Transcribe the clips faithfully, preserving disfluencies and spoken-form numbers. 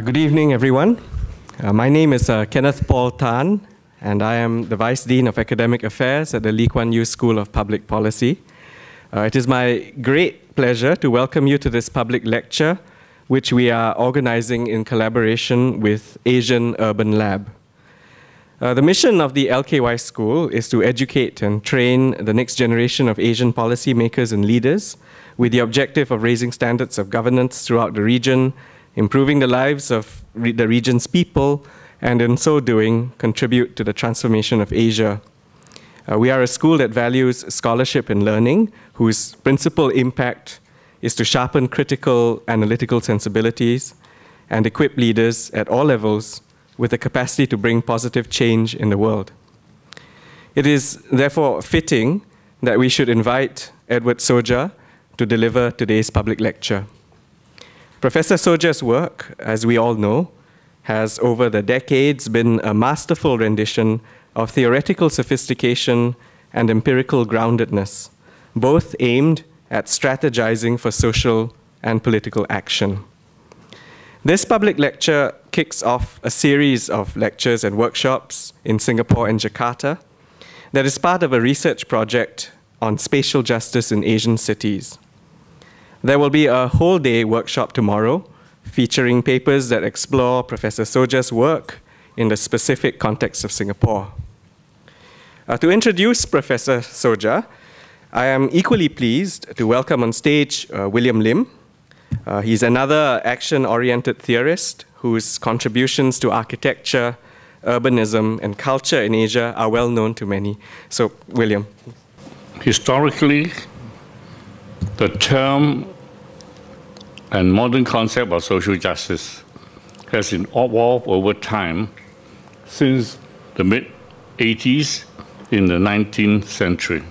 Uh, good evening, everyone. Uh, my name is uh, Kenneth Paul Tan, and I am the Vice Dean of Academic Affairs at the Lee Kuan Yew School of Public Policy. Uh, it is my great pleasure to welcome you to this public lecture, which we are organizing in collaboration with Asian Urban Lab. Uh, the mission of the L K Y School is to educate and train the next generation of Asian policymakers and leaders with the objective of raising standards of governance throughout the region, improving the lives of re the region's people, and in so doing, contribute to the transformation of Asia. Uh, we are a school that values scholarship and learning, whose principal impact is to sharpen critical analytical sensibilities and equip leaders at all levels with the capacity to bring positive change in the world. It is therefore fitting that we should invite Edward Soja to deliver today's public lecture. Professor Soja's work, as we all know, has over the decades been a masterful rendition of theoretical sophistication and empirical groundedness, both aimed at strategizing for social and political action. This public lecture kicks off a series of lectures and workshops in Singapore and Jakarta that is part of a research project on spatial justice in Asian cities. There will be a whole day workshop tomorrow featuring papers that explore Professor Soja's work in the specific context of Singapore. Uh, to introduce Professor Soja, I am equally pleased to welcome on stage uh, William Lim. Uh, he's another action-oriented theorist whose contributions to architecture, urbanism, and culture in Asia are well known to many. So, William. Historically, the term and modern concept of social justice has evolved over time since the mid eighties in the nineteenth century.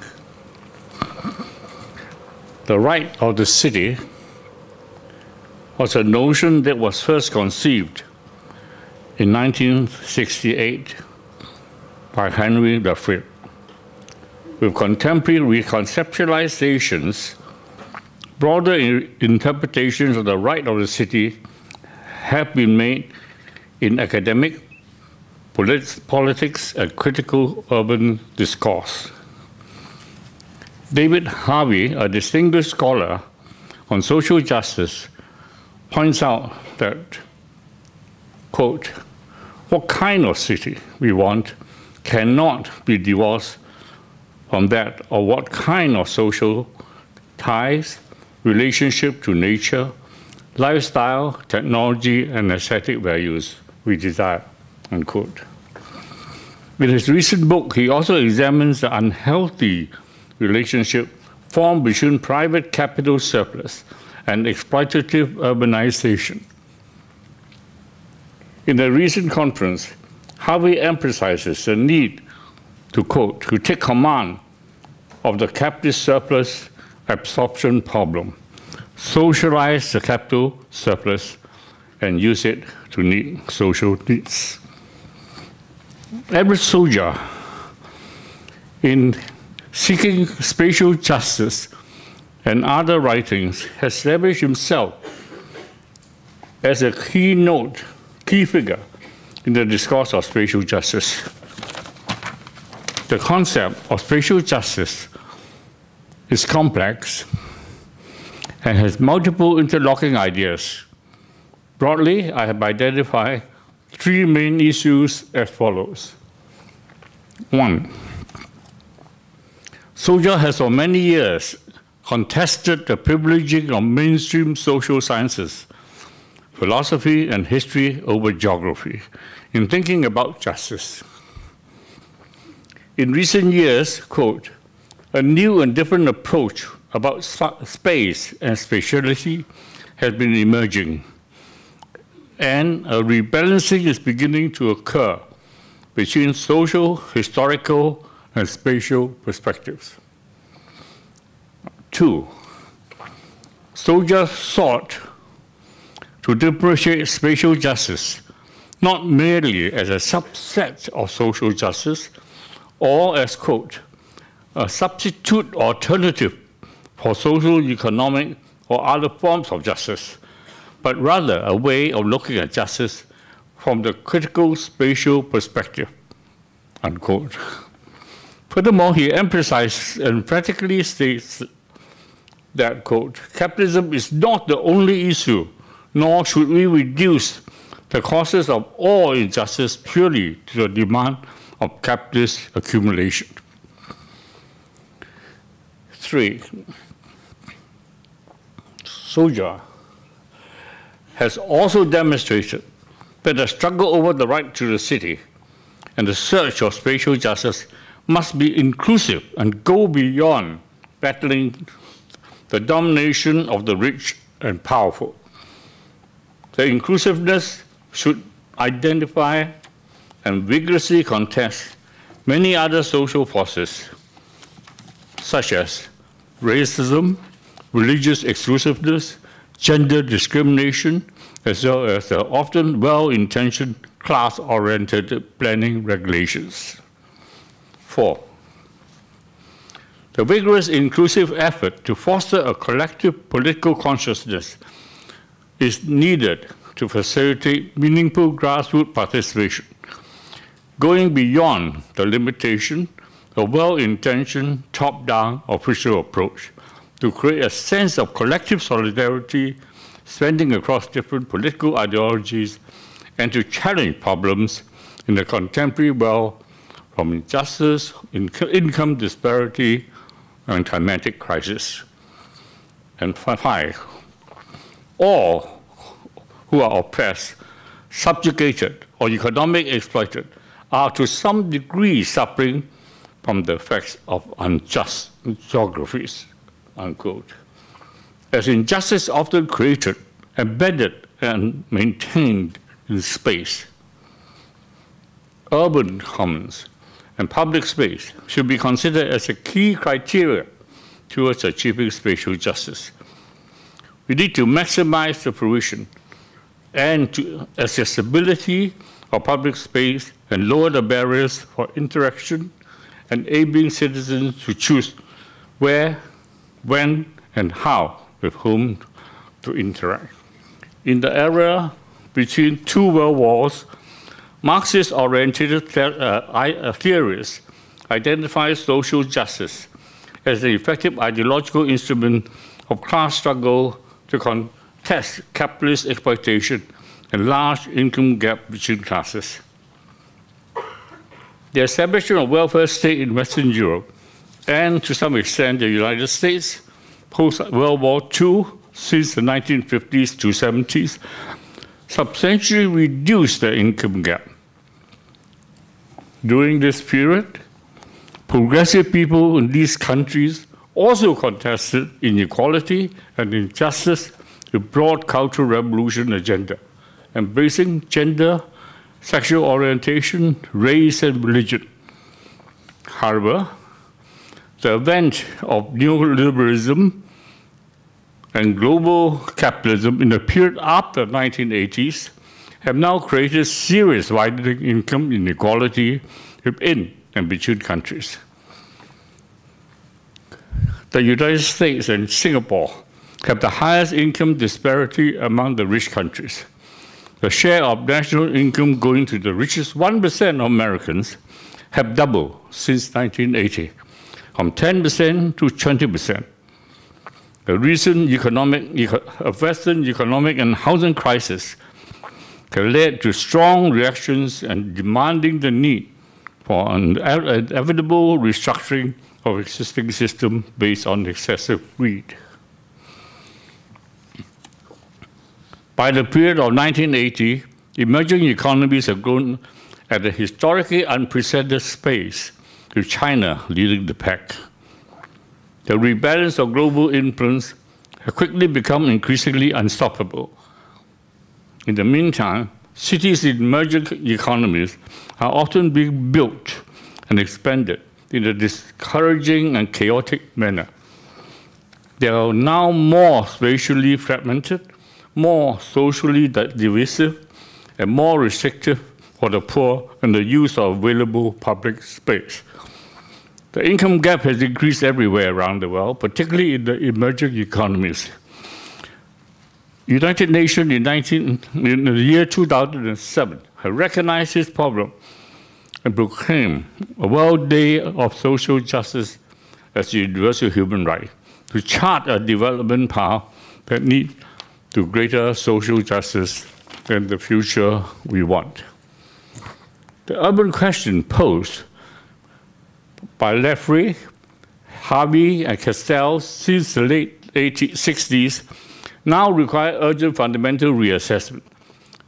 The right of the city was a notion that was first conceived in nineteen sixty-eight by Henri Lefebvre, with contemporary reconceptualizations, broader interpretations of the right of the city have been made in academic, polit politics, and critical urban discourse. David Harvey, a distinguished scholar on social justice, points out that, quote, what kind of city we want cannot be divorced from that or what kind of social ties, relationship to nature, lifestyle, technology, and aesthetic values we desire, unquote. In his recent book, he also examines the unhealthy relationship formed between private capital surplus and exploitative urbanization. In a recent conference, Harvey emphasizes the need to, quote, to take command of the capital surplus absorption problem, socialize the capital surplus, and use it to meet social needs. Edward Soja, in Seeking Spatial Justice and Other Writings, has established himself as a keynote, key figure in the discourse of spatial justice. The concept of spatial justice is complex and has multiple interlocking ideas. Broadly, I have identified three main issues as follows. One, Soja has for many years contested the privileging of mainstream social sciences, philosophy, and history over geography in thinking about justice. In recent years, quote, a new and different approach about space and spatiality has been emerging, and a rebalancing is beginning to occur between social, historical, and spatial perspectives. Two, Soja sought to differentiate spatial justice not merely as a subset of social justice or as, quote, a substitute alternative for social, economic, or other forms of justice, but rather a way of looking at justice from the critical spatial perspective, unquote. Furthermore, he emphasizes and practically states that, quote, capitalism is not the only issue, nor should we reduce the causes of all injustice purely to the demand of capitalist accumulation. Three, Soja has also demonstrated that the struggle over the right to the city and the search of spatial justice must be inclusive and go beyond battling the domination of the rich and powerful. The inclusiveness should identify and vigorously contest many other social forces, such as racism, religious exclusiveness, gender discrimination, as well as the often well-intentioned class-oriented planning regulations. Four, the vigorous inclusive effort to foster a collective political consciousness is needed to facilitate meaningful grassroots participation, going beyond the limitation of well-intentioned top-down official approach to create a sense of collective solidarity spanning across different political ideologies and to challenge problems in the contemporary world from injustice, inc income disparity, and climatic crisis. And five, all who are oppressed, subjugated, or economically exploited are to some degree suffering from the effects of unjust geographies, unquote. As injustice often created, embedded, and maintained in space, urban commons and public space should be considered as a key criteria towards achieving spatial justice. We need to maximize the provision and to accessibility of public space and lower the barriers for interaction, enabling citizens to choose where, when, and how with whom to interact. In the era between two world wars, Marxist-oriented uh, theories identify social justice as an effective ideological instrument of class struggle to contest capitalist exploitation and large income gap between classes. The establishment of welfare state in Western Europe and, to some extent, the United States post-World War Two, since the nineteen fifties to seventies, substantially reduced the income gap. During this period, progressive people in these countries also contested inequality and injustice with broad cultural revolution agenda, embracing gender, sexual orientation, race, and religion. However, the advent of neoliberalism and global capitalism in the period after the nineteen eighties have now created serious widening income inequality within and between countries. The United States and Singapore have the highest income disparity among the rich countries. The share of national income going to the richest one percent of Americans have doubled since nineteen eighty, from ten percent to twenty percent. The recent economic, Western economic and housing crisis have led to strong reactions and demanding the need for an inevitable restructuring of existing system based on excessive greed. By the period of nineteen eighty, emerging economies have grown at a historically unprecedented pace, with China leading the pack. The rebalance of global influence has quickly become increasingly unstoppable. In the meantime, cities in emerging economies are often being built and expanded in a discouraging and chaotic manner. They are now more spatially fragmented, more socially divisive, and more restrictive for the poor and the use of available public space. The income gap has increased everywhere around the world, particularly in the emerging economies. United Nations in, nineteen, in the year two thousand seven had recognized this problem and proclaimed a World Day of Social Justice as a universal human right to chart a development path that leads to greater social justice and the future we want. The urban question posed by Lefebvre, Harvey, and Christaller since the late eighteen sixties now require urgent fundamental reassessment,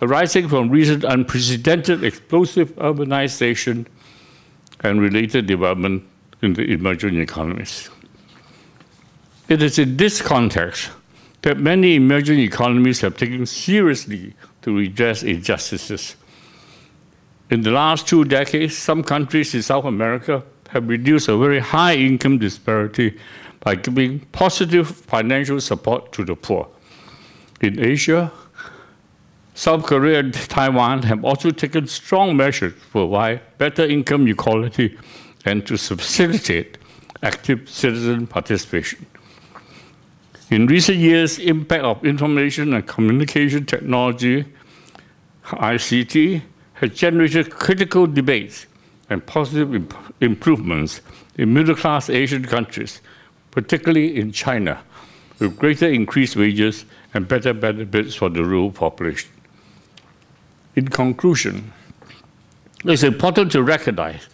arising from recent unprecedented explosive urbanization and related development in the emerging economies. It is in this context that many emerging economies have taken seriously to redress injustices. In the last two decades, some countries in South America have reduced a very high income disparity by giving positive financial support to the poor. In Asia, South Korea and Taiwan have also taken strong measures to provide better income equality and to facilitate active citizen participation. In recent years, impact of information and communication technology, I C T, has generated critical debates and positive imp improvements in middle-class Asian countries, particularly in China, with greater increased wages and better benefits for the rural population. In conclusion, it's important to recognize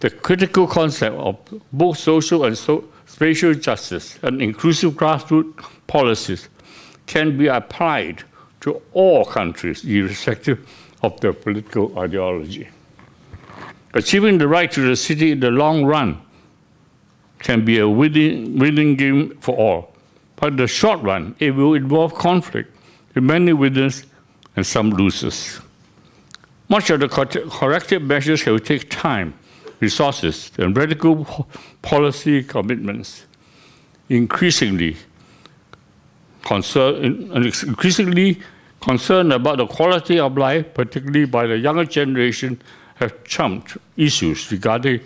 the critical concept of both social and so spatial justice and inclusive grassroots policies can be applied to all countries, irrespective of their political ideology. Achieving the right to the city in the long run can be a winning, winning game for all. But in the short run, it will involve conflict with many winners and some losers. Much of the corrective measures will take time, resources, and radical policy commitments. Increasingly concerned, increasingly concerned about the quality of life, particularly by the younger generation, have trumped issues regarding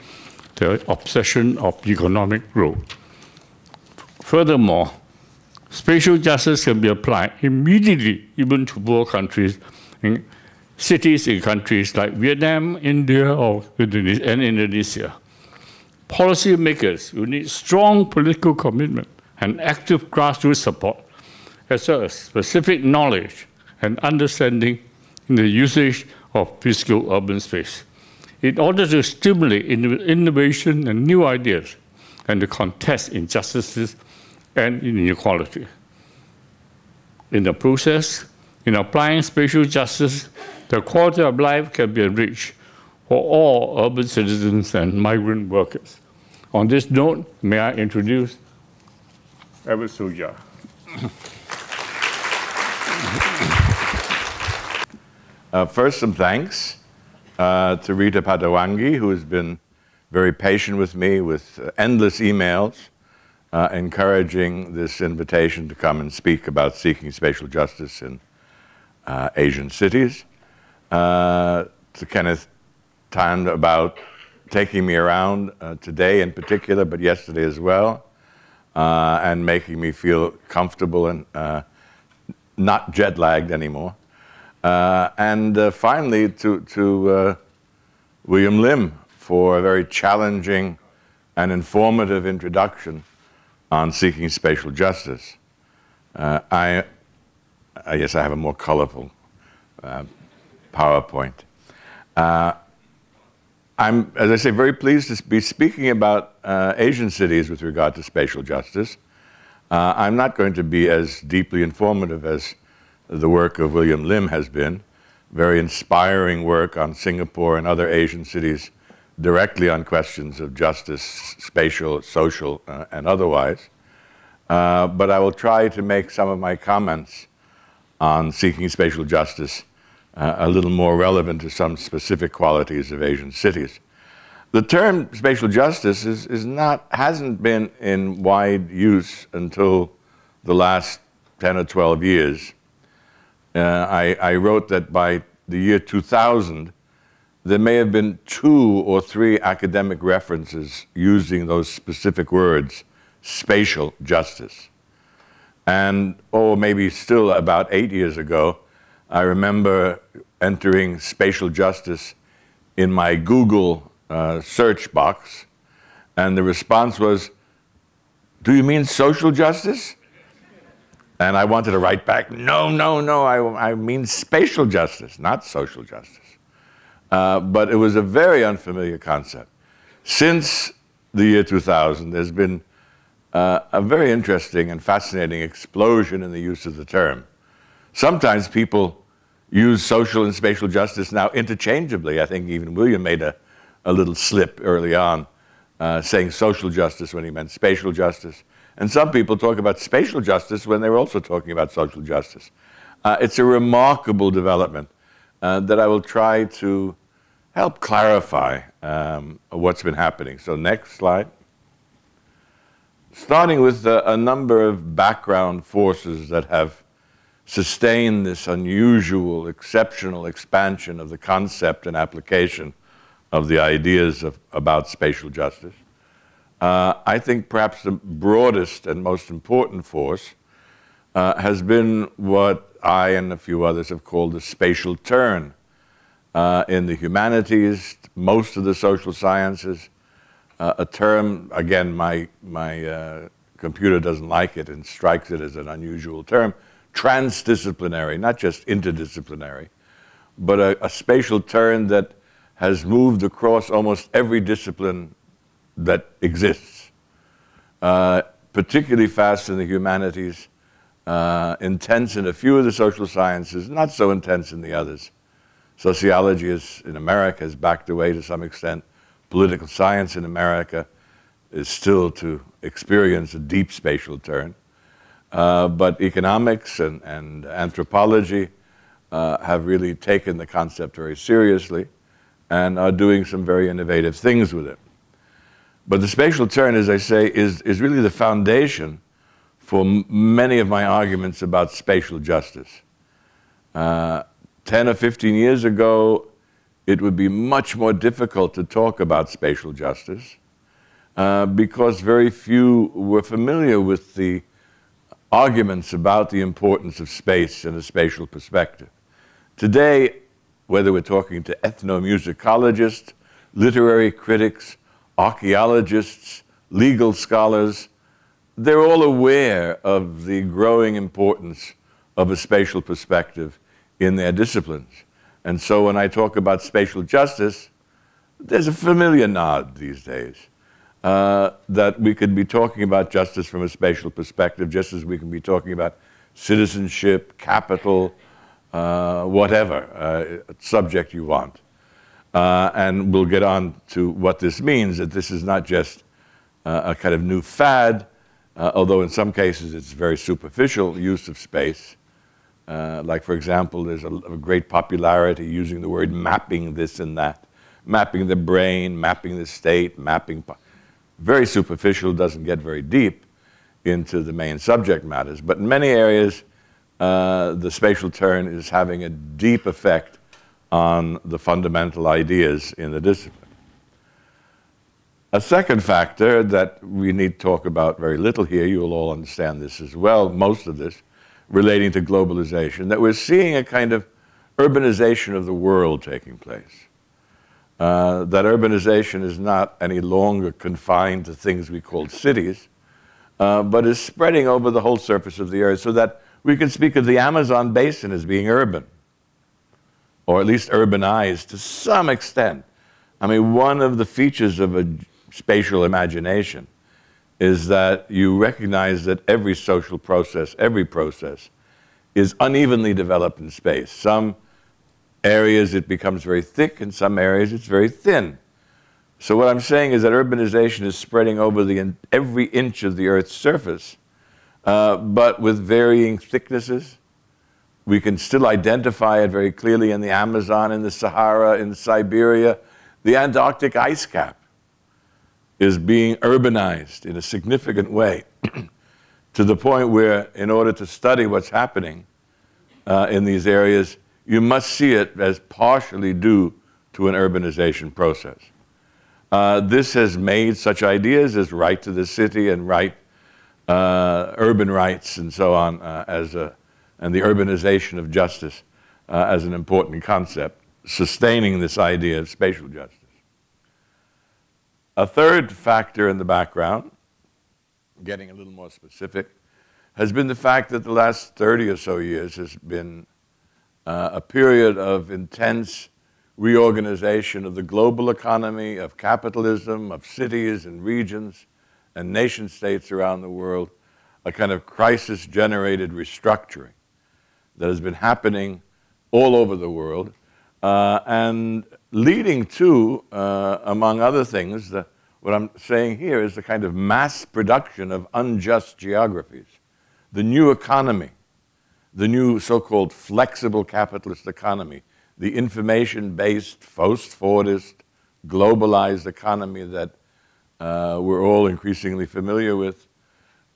the obsession of economic growth. Furthermore, spatial justice can be applied immediately even to poor countries, in cities in countries like Vietnam, India, or and Indonesia. Policymakers will need strong political commitment and active grassroots support, as well as specific knowledge and understanding in the usage of physical urban space, in order to stimulate innovation and new ideas and to contest injustices and inequality. In the process, in applying spatial justice, the quality of life can be enriched for all urban citizens and migrant workers. On this note, may I introduce Edward Soja. Uh, first, some thanks uh, to Rita Padawangi, who has been very patient with me with uh, endless emails, uh, encouraging this invitation to come and speak about seeking spatial justice in uh, Asian cities. Uh, to Kenneth Tan about taking me around uh, today in particular, but yesterday as well, uh, and making me feel comfortable and uh, not jet-lagged anymore. Uh, and uh, finally, to, to uh, William Lim for a very challenging and informative introduction on seeking spatial justice. Uh, I, I guess I have a more colorful uh, PowerPoint. Uh, I'm, as I say, very pleased to be speaking about uh, Asian cities with regard to spatial justice. Uh, I'm not going to be as deeply informative as the work of William Lim has been, very inspiring work on Singapore and other Asian cities directly on questions of justice, spatial, social, uh, and otherwise. Uh, but I will try to make some of my comments on seeking spatial justice uh, a little more relevant to some specific qualities of Asian cities. The term spatial justice is, is not, hasn't been in wide use until the last ten or twelve years. Uh, I, I wrote that by the year two thousand, there may have been two or three academic references using those specific words, spatial justice. And, or maybe still about eight years ago, I remember entering spatial justice in my Google uh, search box, and the response was, "Do you mean social justice?" And I wanted to write back, no, no, no, I, I mean spatial justice, not social justice. Uh, but it was a very unfamiliar concept. Since the year two thousand, there's been uh, a very interesting and fascinating explosion in the use of the term. Sometimes people use social and spatial justice now interchangeably. I think even William made a, a little slip early on, uh, saying social justice when he meant spatial justice. And some people talk about spatial justice when they're also talking about social justice. Uh, it's a remarkable development uh, that I will try to help clarify um, what's been happening. So next slide. Starting with uh, a number of background forces that have sustained this unusual, exceptional expansion of the concept and application of the ideas of, about spatial justice. Uh, I think perhaps the broadest and most important force uh, has been what I and a few others have called the spatial turn uh, in the humanities, most of the social sciences, uh, a term, again, my, my uh, computer doesn't like it and strikes it as an unusual term, transdisciplinary, not just interdisciplinary, but a, a spatial turn that has moved across almost every discipline that exists, uh, particularly fast in the humanities, uh, intense in a few of the social sciences, not so intense in the others. Sociology is, in America has backed away to some extent. Political science in America is still to experience a deep spatial turn. Uh, but economics and, and anthropology uh, have really taken the concept very seriously and are doing some very innovative things with it. But the spatial turn, as I say, is, is really the foundation for many of my arguments about spatial justice. Uh, ten or fifteen years ago, it would be much more difficult to talk about spatial justice uh, because very few were familiar with the arguments about the importance of space in a spatial perspective. Today, whether we're talking to ethnomusicologists, literary critics, archaeologists, legal scholars, they're all aware of the growing importance of a spatial perspective in their disciplines. And so when I talk about spatial justice, there's a familiar nod these days uh, that we could be talking about justice from a spatial perspective, just as we can be talking about citizenship, capital, uh, whatever uh, subject you want. Uh, and we'll get on to what this means, that this is not just uh, a kind of new fad, uh, although in some cases it's very superficial use of space. Uh, like, for example, there's a, a great popularity using the word mapping this and that, mapping the brain, mapping the state, mapping... Very superficial, doesn't get very deep into the main subject matters. But in many areas, uh, the spatial turn is having a deep effect on the fundamental ideas in the discipline. A second factor that we need to talk about very little here, you'll all understand this as well, most of this, relating to globalization, that we're seeing a kind of urbanization of the world taking place. Uh, that urbanization is not any longer confined to things we call cities, uh, but is spreading over the whole surface of the earth, so that we can speak of the Amazon basin as being urban, or at least urbanized to some extent. I mean, one of the features of a spatial imagination is that you recognize that every social process, every process, is unevenly developed in space. Some areas it becomes very thick, and some areas it's very thin. So what I'm saying is that urbanization is spreading over the, every inch of the Earth's surface, uh, but with varying thicknesses. We can still identify it very clearly in the Amazon, in the Sahara, in Siberia. The Antarctic ice cap is being urbanized in a significant way to the point where, in order to study what's happening uh, in these areas, you must see it as partially due to an urbanization process. Uh, this has made such ideas as Right to the City and Right uh, urban rights and so on, uh, as a, and the urbanization of justice uh, as an important concept, sustaining this idea of spatial justice. A third factor in the background, getting a little more specific, has been the fact that the last thirty or so years has been uh, a period of intense reorganization of the global economy, of capitalism, of cities and regions and nation states around the world, a kind of crisis-generated restructuring that has been happening all over the world, uh, and leading to, uh, among other things, the, what I'm saying here is the kind of mass production of unjust geographies. The new economy, the new so-called flexible capitalist economy, the information-based, post-Fordist, globalized economy that uh, we're all increasingly familiar with,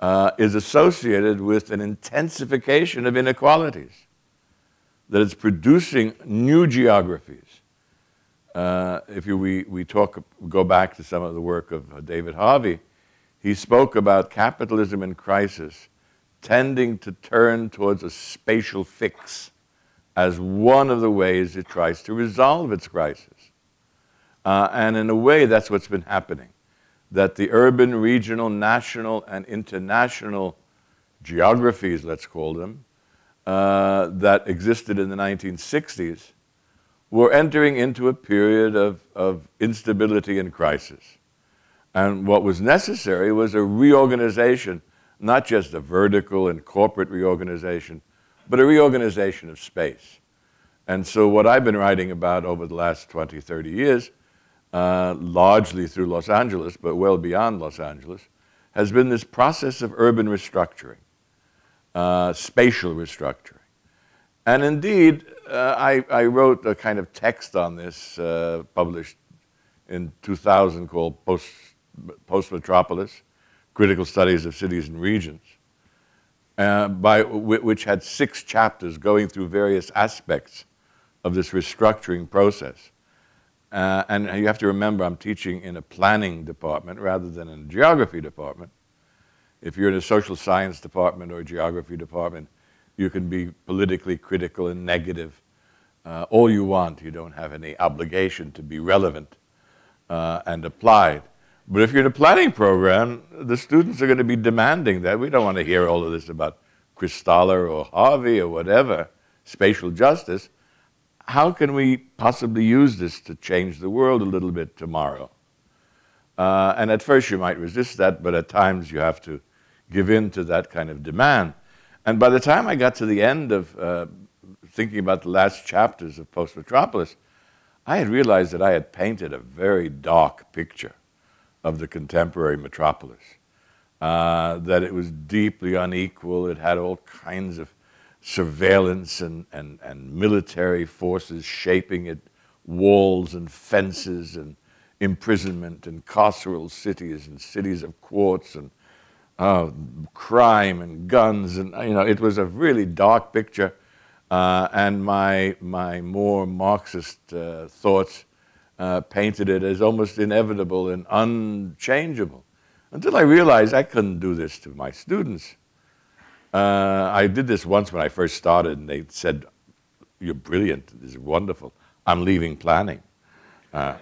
uh, is associated with an intensification of inequalities, that it's producing new geographies. Uh, if you, we, we talk, go back to some of the work of David Harvey, he spoke about capitalism in crisis tending to turn towards a spatial fix as one of the ways it tries to resolve its crisis. Uh, and in a way, that's what's been happening, that the urban, regional, national, and international geographies, let's call them, uh, that existed in the nineteen sixties were entering into a period of, of instability and crisis. And what was necessary was a reorganization, not just a vertical and corporate reorganization, but a reorganization of space. And so what I've been writing about over the last twenty, thirty years, uh, largely through Los Angeles, but well beyond Los Angeles, has been this process of urban restructuring, uh, spatial restructuring. And indeed, uh, I, I wrote a kind of text on this, uh, published in two thousand, called Post, Postmetropolis, Critical Studies of Cities and Regions, uh, by, which had six chapters going through various aspects of this restructuring process. Uh, and you have to remember, I'm teaching in a planning department rather than in a geography department. If you're in a social science department or a geography department, you can be politically critical and negative uh, all you want. You don't have any obligation to be relevant uh, and applied. But if you're in a planning program, the students are going to be demanding that. We don't want to hear all of this about Christaller or Harvey or whatever, spatial justice. How can we possibly use this to change the world a little bit tomorrow? Uh, and at first you might resist that, but at times you have to give in to that kind of demand. And by the time I got to the end of uh, thinking about the last chapters of Postmetropolis, I had realized that I had painted a very dark picture of the contemporary metropolis, uh, that it was deeply unequal. It had all kinds of surveillance and, and, and military forces shaping it, walls and fences and imprisonment and carceral cities and cities of courts and uh, crime and guns. And, you know, it was a really dark picture. Uh, and my, my more Marxist uh, thoughts Uh, painted it as almost inevitable and unchangeable, until I realized I couldn't do this to my students. Uh, I did this once when I first started, and they said, "You're brilliant. This is wonderful. I'm leaving planning. Uh,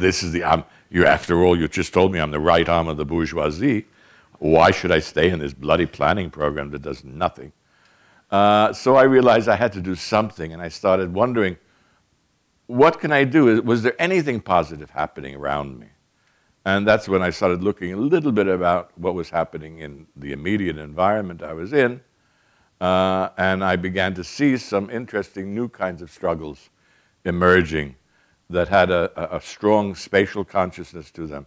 this is the. I'm, you after all, you just told me I'm the right arm of the bourgeoisie. Why should I stay in this bloody planning program that does nothing?" Uh, so I realized I had to do something, and I started wondering, what can I do? Was there anything positive happening around me? And that's when I started looking a little bit about what was happening in the immediate environment I was in. Uh, and I began to see some interesting new kinds of struggles emerging that had a, a strong spatial consciousness to them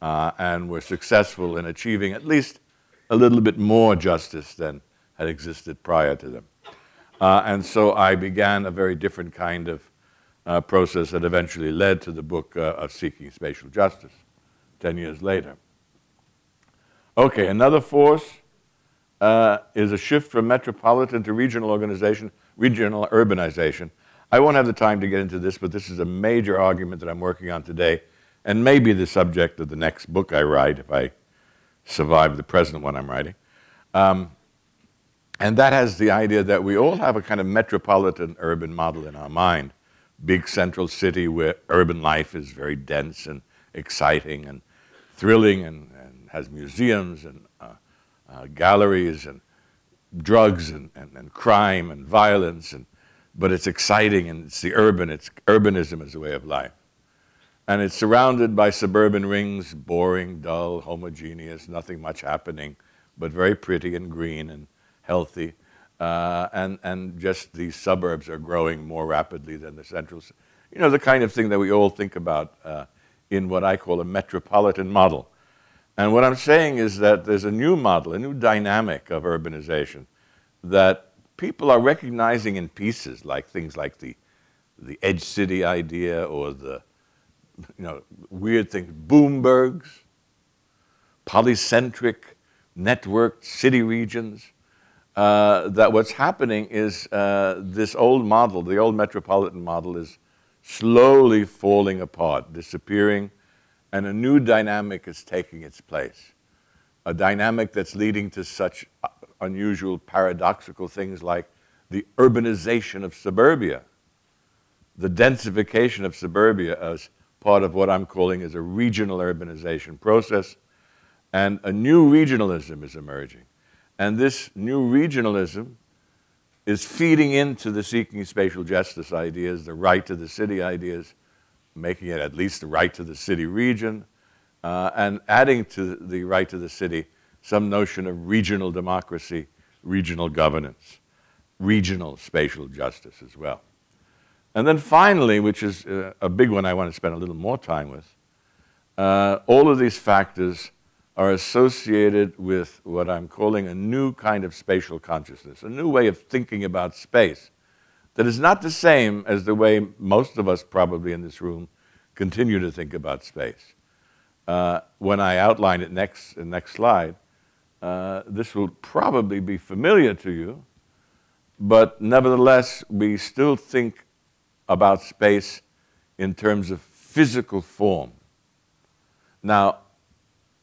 uh, and were successful in achieving at least a little bit more justice than had existed prior to them. Uh, and so I began a very different kind of Uh, process that eventually led to the book uh, of Seeking Spatial Justice, ten years later. Okay, another force uh, is a shift from metropolitan to regional organization, regional urbanization. I won't have the time to get into this, but this is a major argument that I'm working on today, and maybe the subject of the next book I write if I survive the present one I'm writing. Um, and that has the idea that we all have a kind of metropolitan urban model in our mind. Big central city where urban life is very dense and exciting and thrilling and, and has museums and uh, uh, galleries and drugs and, and, and crime and violence. And, but it's exciting and it's the urban, it's urbanism is a way of life. And it's surrounded by suburban rings, boring, dull, homogeneous, nothing much happening, but very pretty and green and healthy. Uh, and, and just these suburbs are growing more rapidly than the central. You know, the kind of thing that we all think about uh, in what I call a metropolitan model. And what I'm saying is that there's a new model, a new dynamic of urbanization that people are recognizing in pieces, like things like the, the edge city idea or the, you know, weird things, boombergs, polycentric, networked city regions. Uh, that what's happening is uh, this old model, the old metropolitan model, is slowly falling apart, disappearing, and a new dynamic is taking its place. A dynamic that's leading to such unusual, paradoxical things like the urbanization of suburbia, the densification of suburbia as part of what I'm calling is a regional urbanization process, and a new regionalism is emerging. And this new regionalism is feeding into the seeking spatial justice ideas, the right to the city ideas, making it at least the right to the city region, uh, and adding to the right to the city some notion of regional democracy, regional governance, regional spatial justice as well. And then finally, which is uh, a big one I want to spend a little more time with, uh, all of these factors are associated with what I'm calling a new kind of spatial consciousness, a new way of thinking about space that is not the same as the way most of us probably in this room continue to think about space. Uh, when I outline it next, in the next slide, uh, this will probably be familiar to you, but nevertheless, we still think about space in terms of physical form. Now,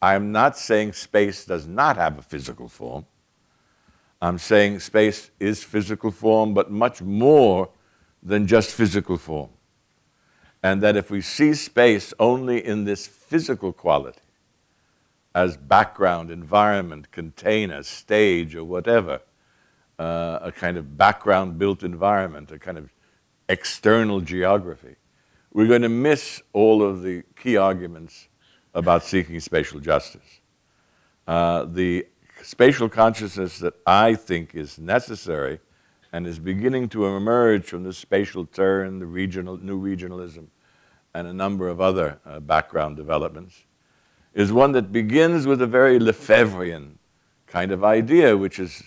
I'm not saying space does not have a physical form. I'm saying space is physical form, but much more than just physical form. And that if we see space only in this physical quality, as background, environment, container, stage, or whatever, uh, a kind of background-built environment, a kind of external geography, we're going to miss all of the key arguments about seeking spatial justice. Uh, the spatial consciousness that I think is necessary and is beginning to emerge from the spatial turn, the regional, new regionalism, and a number of other uh, background developments, is one that begins with a very Lefebvrean kind of idea, which is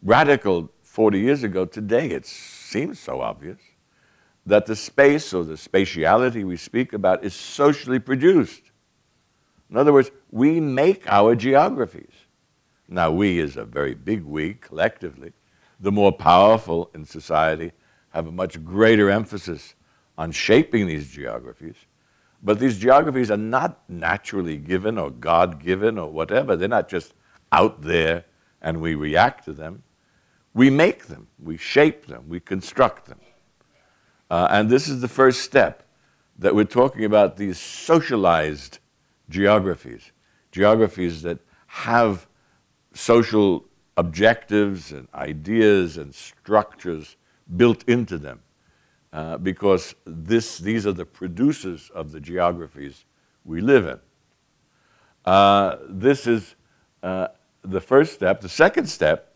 radical forty years ago. Today it seems so obvious that the space or the spatiality we speak about is socially produced. In other words, we make our geographies. Now, we is a very big we collectively. The more powerful in society have a much greater emphasis on shaping these geographies. But these geographies are not naturally given or God-given or whatever. They're not just out there and we react to them. We make them. We shape them. We construct them. Uh, and this is the first step, that we're talking about these socialized geographies, geographies that have social objectives and ideas and structures built into them, uh, because this, these are the producers of the geographies we live in. Uh, this is uh, the first step. The second step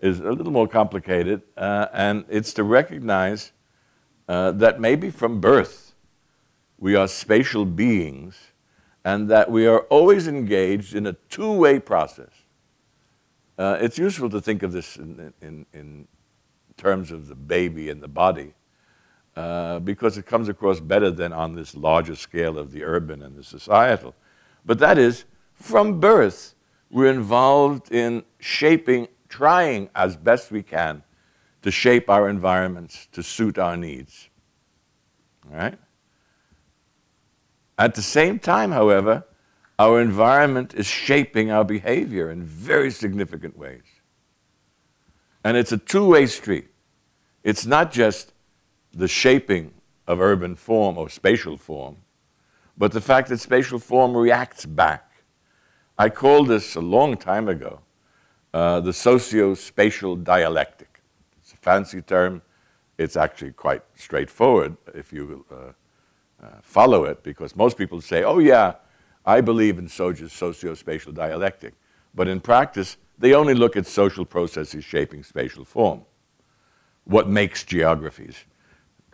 is a little more complicated, uh, and it's to recognize uh, that maybe from birth we are spatial beings, and that we are always engaged in a two-way process. Uh, it's useful to think of this in, in, in terms of the baby and the body, uh, because it comes across better than on this larger scale of the urban and the societal. But that is, from birth, we're involved in shaping, trying as best we can to shape our environments to suit our needs. All right? At the same time, however, Our environment is shaping our behavior in very significant ways. And it's a two-way street. It's not just the shaping of urban form or spatial form, but the fact that spatial form reacts back. I called this a long time ago uh, the socio-spatial dialectic. It's a fancy term. It's actually quite straightforward if you uh, uh, follow it, because most people say, oh yeah, I believe in Soja's socio-spatial dialectic. But in practice, they only look at social processes shaping spatial form. What makes geographies?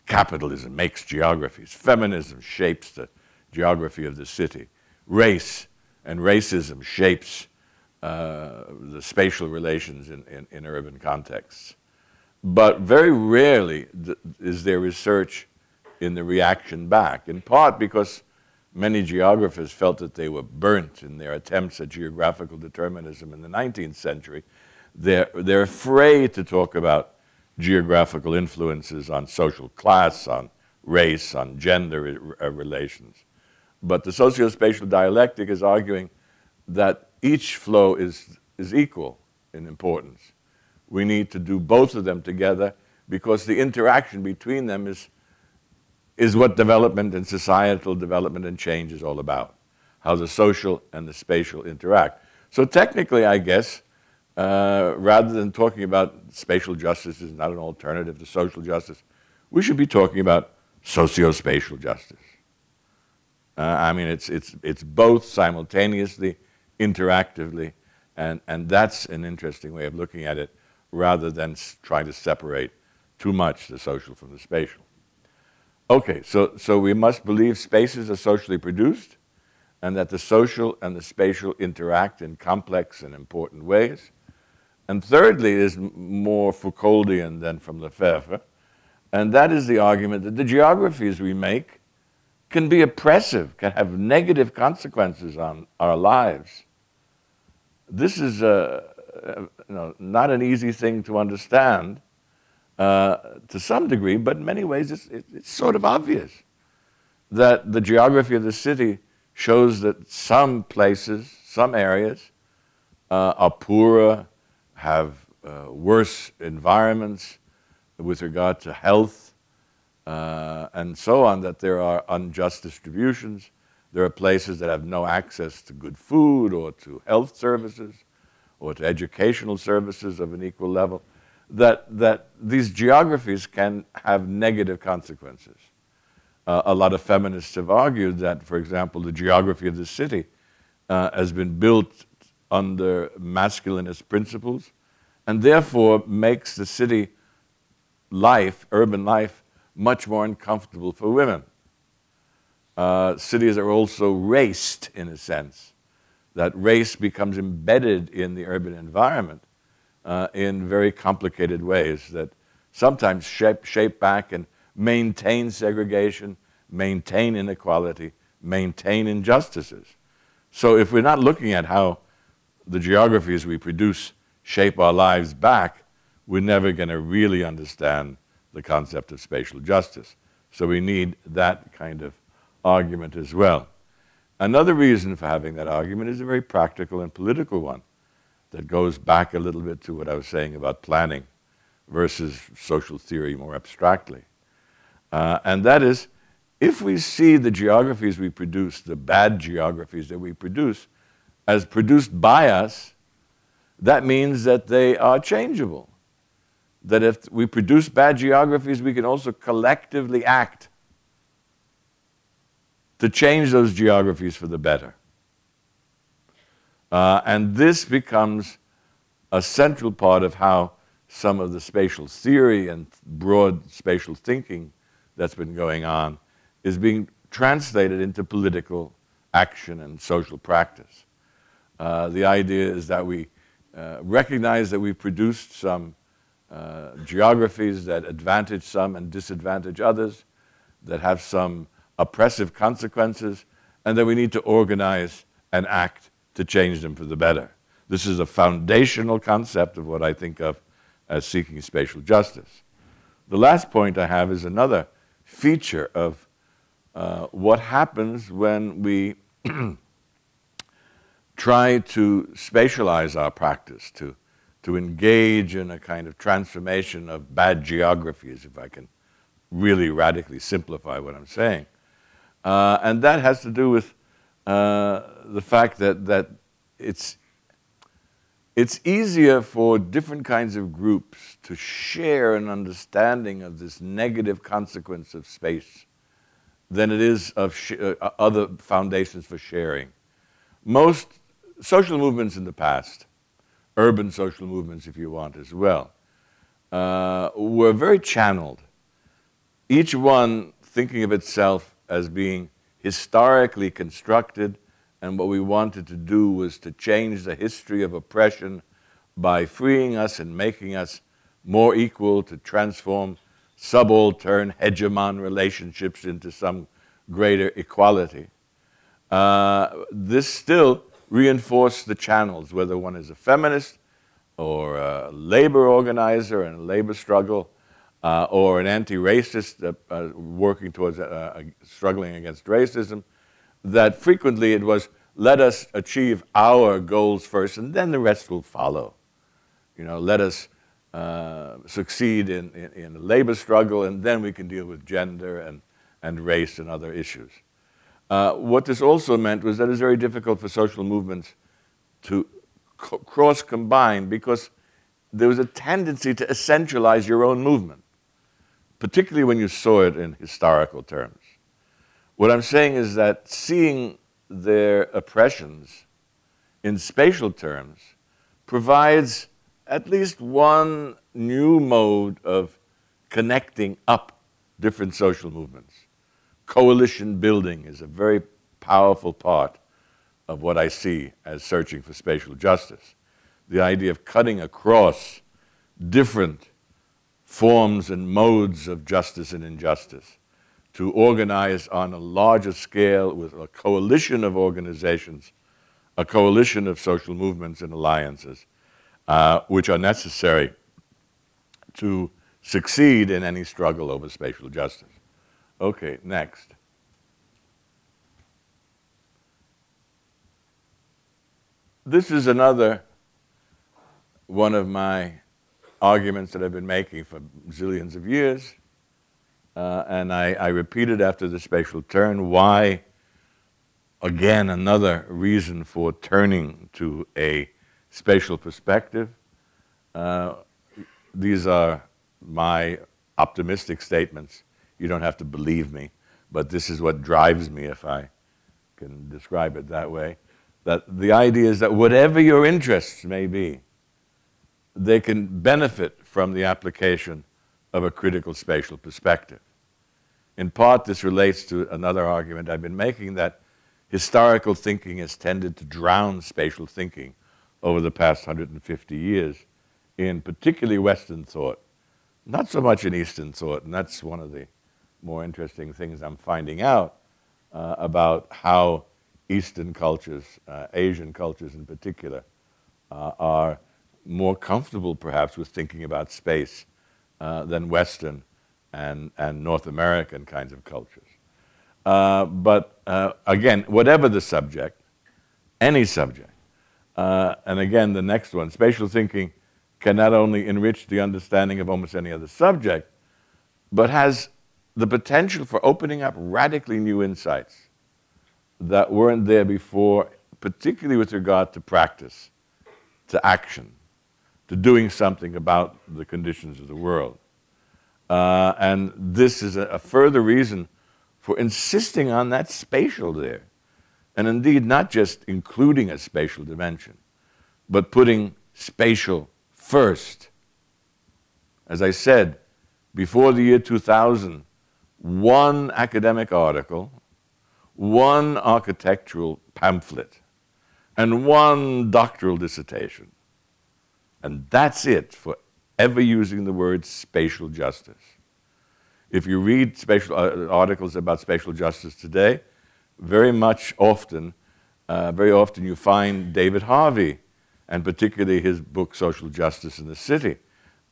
Capitalism makes geographies. Feminism shapes the geography of the city. Race and racism shapes uh, the spatial relations in, in, in urban contexts. But very rarely th- is there research in the reaction back, in part because many geographers felt that they were burnt in their attempts at geographical determinism in the nineteenth century. They're, they're afraid to talk about geographical influences on social class, on race, on gender uh, relations. But the socio-spatial dialectic is arguing that each flow is, is equal in importance. We need to do both of them together because the interaction between them is, is what development and societal development and change is all about, how the social and the spatial interact. So technically, I guess, uh, rather than talking about spatial justice is not an alternative to social justice, we should be talking about socio-spatial justice. Uh, I mean, it's, it's, it's both simultaneously, interactively, and, and that's an interesting way of looking at it, rather than trying to separate too much the social from the spatial. Okay, so, so we must believe spaces are socially produced, and that the social and the spatial interact in complex and important ways. And thirdly, is more Foucauldian than from Lefebvre, and that is the argument that the geographies we make can be oppressive, can have negative consequences on our lives. This is a, you know, not an easy thing to understand, Uh, to some degree, but in many ways it's, it's sort of obvious that the geography of the city shows that some places, some areas uh, are poorer, have uh, worse environments with regard to health uh, and so on, that there are unjust distributions. There are places that have no access to good food or to health services or to educational services of an equal level. That, that these geographies can have negative consequences. Uh, a lot of feminists have argued that, for example, the geography of the city uh, has been built under masculinist principles and therefore makes the city life, urban life, much more uncomfortable for women. Uh, cities are also raced, in a sense, that race becomes embedded in the urban environment Uh, in very complicated ways that sometimes shape, shape back and maintain segregation, maintain inequality, maintain injustices. So if we're not looking at how the geographies we produce shape our lives back, we're never going to really understand the concept of spatial justice. So we need that kind of argument as well. Another reason for having that argument is a very practical and political one. That goes back a little bit to what I was saying about planning versus social theory more abstractly. Uh, and that is, if we see the geographies we produce, the bad geographies that we produce, as produced by us, that means that they are changeable. That if we produce bad geographies, we can also collectively act to change those geographies for the better. Uh, and this becomes a central part of how some of the spatial theory and broad spatial thinking that's been going on is being translated into political action and social practice. Uh, the idea is that we uh, recognize that we've produced some uh, geographies that advantage some and disadvantage others, that have some oppressive consequences, and that we need to organize and act to change them for the better. This is a foundational concept of what I think of as seeking spatial justice. The last point I have is another feature of uh, what happens when we try to spatialize our practice, to, to engage in a kind of transformation of bad geographies, if I can really radically simplify what I'm saying. Uh, and that has to do with uh, the fact that, that it's, it's easier for different kinds of groups to share an understanding of this negative consequence of space than it is of sh uh, other foundations for sharing. Most social movements in the past, urban social movements if you want as well, uh, were very channeled, each one thinking of itself as being historically constructed, and what we wanted to do was to change the history of oppression by freeing us and making us more equal, to transform subaltern hegemon relationships into some greater equality. Uh, this still reinforced the channels, whether one is a feminist or a labor organizer in a labor struggle, uh, or an anti-racist uh, uh, working towards uh, uh, struggling against racism, that frequently it was, let us achieve our goals first and then the rest will follow. You know, let us uh, succeed in, in, in the labor struggle and then we can deal with gender and, and race and other issues. Uh, what this also meant was that it's very difficult for social movements to co cross-combine, because there was a tendency to essentialize your own movement, particularly when you saw it in historical terms. What I'm saying is that seeing their oppressions in spatial terms provides at least one new mode of connecting up different social movements. Coalition building is a very powerful part of what I see as searching for spatial justice. The idea of cutting across different forms and modes of justice and injustice to organize on a larger scale with a coalition of organizations, a coalition of social movements and alliances, uh, which are necessary to succeed in any struggle over spatial justice. Okay, next. This is another one of my arguments that I've been making for zillions of years, uh, and I, I repeat it after the spatial turn, why, again, another reason for turning to a spatial perspective. Uh, these are my optimistic statements. You don't have to believe me, but this is what drives me, if I can describe it that way, that the idea is that whatever your interests may be, they can benefit from the application of a critical spatial perspective. In part, this relates to another argument I've been making, that historical thinking has tended to drown spatial thinking over the past one hundred fifty years, in particularly Western thought, not so much in Eastern thought, and that's one of the more interesting things I'm finding out uh, about how Eastern cultures, uh, Asian cultures in particular, uh, are more comfortable perhaps with thinking about space uh, than Western and, and North American kinds of cultures. Uh, but uh, again, whatever the subject, any subject, uh, and again the next one, spatial thinking can not only enrich the understanding of almost any other subject, but has the potential for opening up radically new insights that weren't there before, particularly with regard to practice, to action, to doing something about the conditions of the world. Uh, and this is a, a further reason for insisting on that spatial there, and indeed not just including a spatial dimension, but putting spatial first. As I said, before the year two thousand, one academic article, one architectural pamphlet, and one doctoral dissertation. And that's it for ever using the word spatial justice. If you read spatial uh, articles about spatial justice today, very much often, uh, very often you find David Harvey, and particularly his book Social Justice in the City,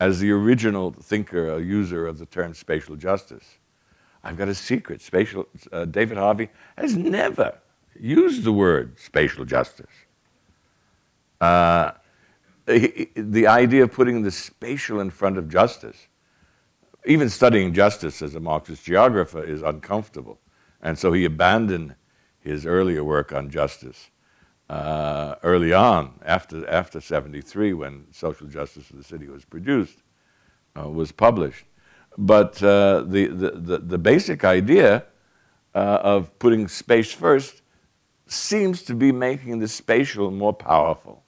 as the original thinker or user of the term spatial justice. I've got a secret. Spatial, uh, David Harvey has never used the word spatial justice. Uh, he, the idea of putting the spatial in front of justice, even studying justice as a Marxist geographer is uncomfortable. And so he abandoned his earlier work on justice uh, early on, after, after seventy-three, when Social Justice in the City was produced, uh, was published. But uh, the, the, the, the basic idea uh, of putting space first seems to be making the spatial more powerful,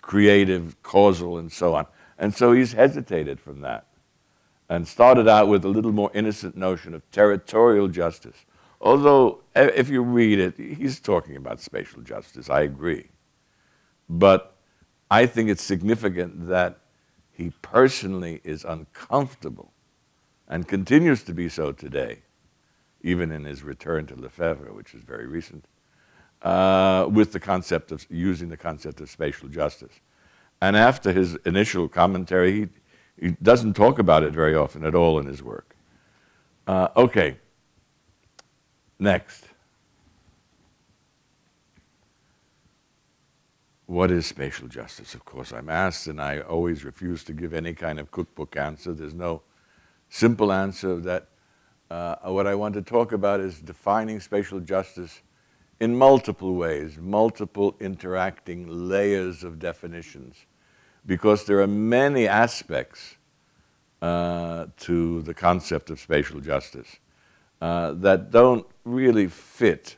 creative, causal, and so on. And so he's hesitated from that and started out with a little more innocent notion of territorial justice. Although, if you read it, he's talking about spatial justice, I agree. But I think it's significant that he personally is uncomfortable and continues to be so today, even in his return to Lefebvre, which is very recent, uh, with the concept of using the concept of spatial justice. And after his initial commentary, he, he doesn't talk about it very often at all in his work. Uh, okay, next. What is spatial justice? Of course, I'm asked, and I always refuse to give any kind of cookbook answer. There's no simple answer of that. Uh, what I want to talk about is defining spatial justice in multiple ways, multiple interacting layers of definitions, because there are many aspects uh, to the concept of spatial justice uh, that don't really fit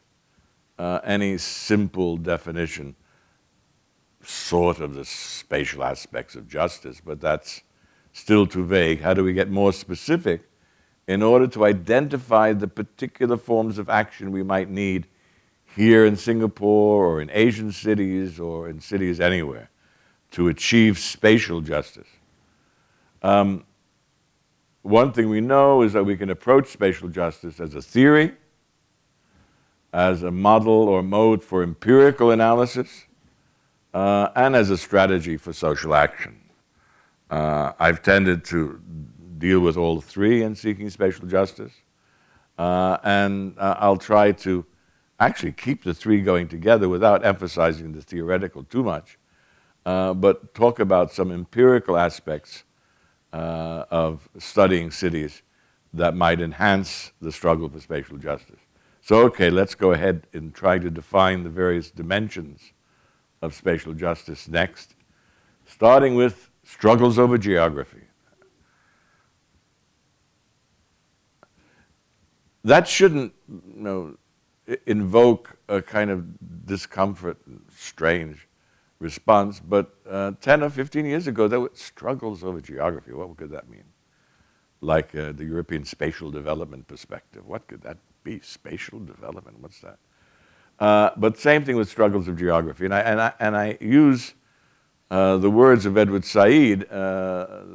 uh, any simple definition, sort of the spatial aspects of justice, but that's still too vague. How do we get more specific in order to identify the particular forms of action we might need here in Singapore or in Asian cities or in cities anywhere to achieve spatial justice? Um, one thing we know is that we can approach spatial justice as a theory, as a model or mode for empirical analysis, Uh, and as a strategy for social action. Uh, I've tended to deal with all three in Seeking Spatial Justice, uh, and uh, I'll try to actually keep the three going together without emphasizing the theoretical too much, uh, but talk about some empirical aspects uh, of studying cities that might enhance the struggle for spatial justice. So, okay, let's go ahead and try to define the various dimensions of spatial justice next, starting with struggles over geography. That shouldn't, you know, invoke a kind of discomfort, strange response, but uh, ten or fifteen years ago, there were struggles over geography. What could that mean? Like uh, the European spatial development perspective. What could that be? Spatial development, what's that? Uh, but same thing with struggles of geography. And I, and I, and I use uh, the words of Edward Said, uh,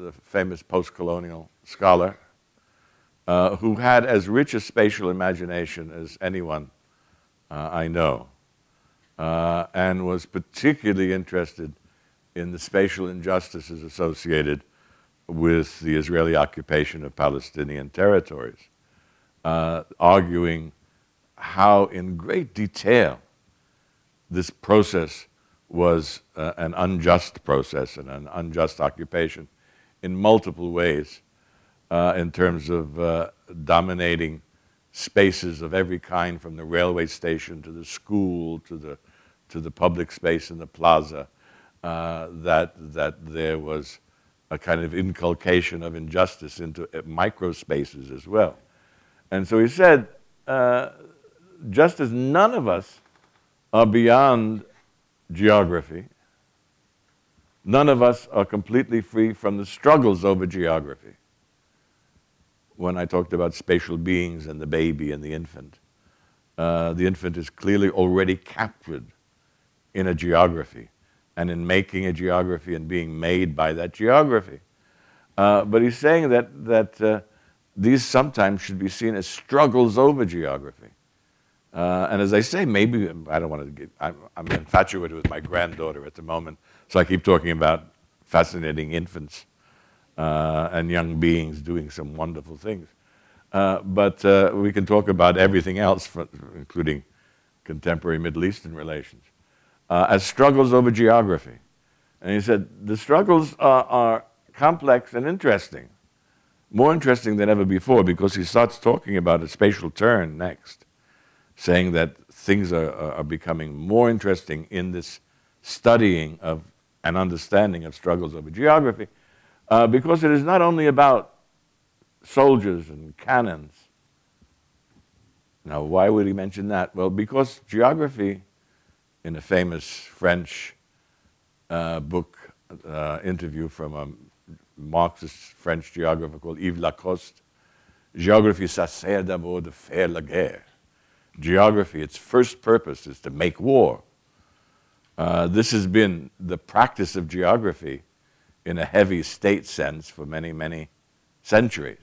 the famous post-colonial scholar, uh, who had as rich a spatial imagination as anyone uh, I know, uh, and was particularly interested in the spatial injustices associated with the Israeli occupation of Palestinian territories, uh, arguing how in great detail this process was uh, an unjust process and an unjust occupation in multiple ways uh, in terms of uh, dominating spaces of every kind, from the railway station to the school to the, to the public space in the plaza, uh, that, that there was a kind of inculcation of injustice into micro spaces as well. And so he said, uh, just as none of us are beyond geography, none of us are completely free from the struggles over geography. When I talked about spatial beings and the baby and the infant, uh, the infant is clearly already captured in a geography and in making a geography and being made by that geography. Uh, but he's saying that, that uh, these sometimes should be seen as struggles over geography. Uh, and as I say, maybe, I don't want to get, I'm, I'm infatuated with my granddaughter at the moment, so I keep talking about fascinating infants uh, and young beings doing some wonderful things. Uh, but uh, we can talk about everything else, for, including contemporary Middle Eastern relations. uh, as struggles over geography. And he said, the struggles are, are complex and interesting, more interesting than ever before, because he starts talking about a spatial turn next, saying that things are, are becoming more interesting in this studying of and understanding of struggles over geography, uh, because it is not only about soldiers and cannons. Now, why would he mention that? Well, because geography, in a famous French uh, book uh, interview from a Marxist French geographer called Yves Lacoste, geography, ça sert d'abord de faire la guerre. Geography, its first purpose is to make war. Uh, this has been the practice of geography in a heavy state sense for many, many centuries.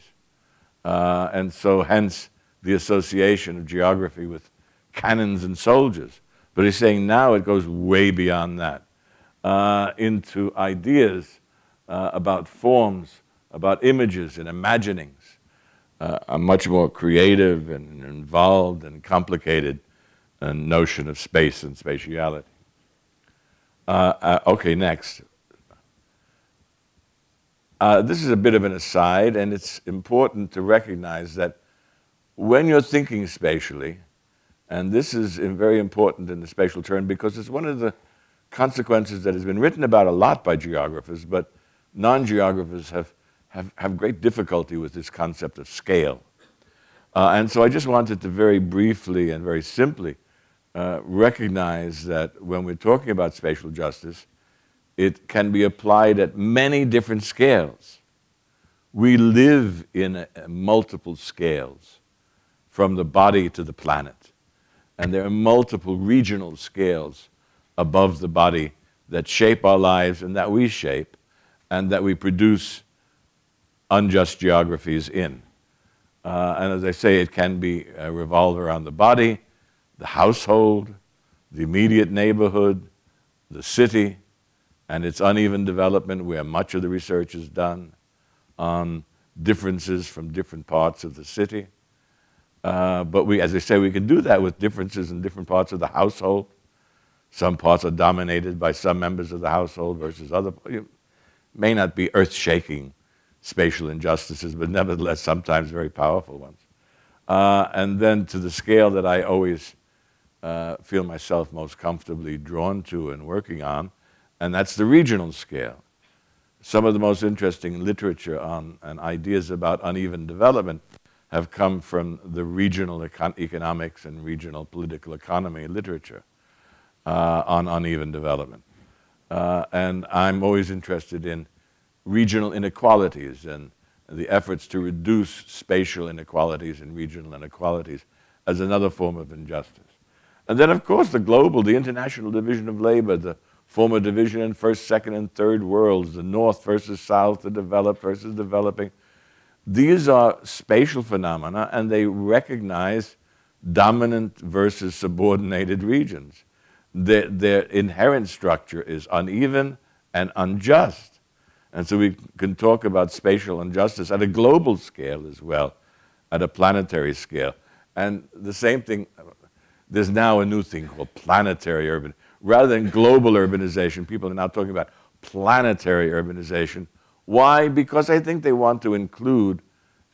Uh, and so hence the association of geography with cannons and soldiers. But he's saying now it goes way beyond that, uh, into ideas uh, about forms, about images and imaginings, uh, a much more creative and involved and complicated uh, notion of space and spatiality. Uh, uh, okay, next. Uh, this is a bit of an aside, and it's important to recognize that when you're thinking spatially, and this is very important in the spatial turn because it's one of the consequences that has been written about a lot by geographers, but non-geographers have, have, have great difficulty with this concept of scale. Uh, and so I just wanted to very briefly and very simply Uh, recognize that when we're talking about spatial justice, it can be applied at many different scales. We live in a, a multiple scales, from the body to the planet. And there are multiple regional scales above the body that shape our lives and that we shape, and that we produce unjust geographies in. Uh, and as I say, it can be uh, revolve around the body, the household, the immediate neighborhood, the city, and its uneven development where much of the research is done on differences from different parts of the city. Uh, but we, as I say, we can do that with differences in different parts of the household. Some parts are dominated by some members of the household versus other. It may not be earth-shaking spatial injustices, but nevertheless sometimes very powerful ones. Uh, and then to the scale that I always Uh, feel myself most comfortably drawn to and working on, and that's the regional scale. Some of the most interesting literature on and ideas about uneven development have come from the regional econ economics and regional political economy literature uh, on uneven development. Uh, and I'm always interested in regional inequalities and the efforts to reduce spatial inequalities and regional inequalities as another form of injustice. And then, of course, the global, the international division of labor, the former division in first, second, and third worlds, the north versus south, the developed versus developing. These are spatial phenomena, and they recognize dominant versus subordinated regions. Their, their inherent structure is uneven and unjust. And so we can talk about spatial injustice at a global scale as well, at a planetary scale. And the same thing. There's now a new thing called planetary urban. Rather than global urbanization, people are now talking about planetary urbanization. Why? Because I think they want to include,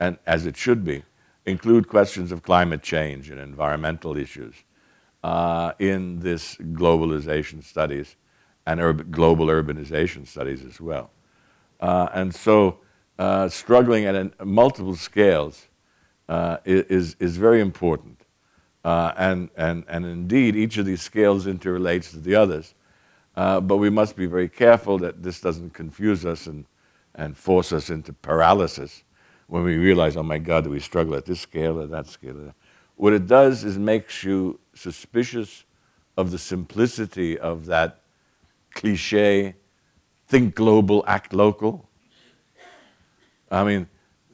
and as it should be, include questions of climate change and environmental issues uh, in this globalization studies and urban, global urbanization studies as well. Uh, and so uh, struggling at an, multiple scales uh, is, is very important. Uh, and, and, and indeed, each of these scales interrelates to the others. Uh, but we must be very careful that this doesn't confuse us and, and force us into paralysis when we realize, oh my God, do we struggle at this scale or that scale? What it does is makes you suspicious of the simplicity of that cliche, think global, act local. I mean,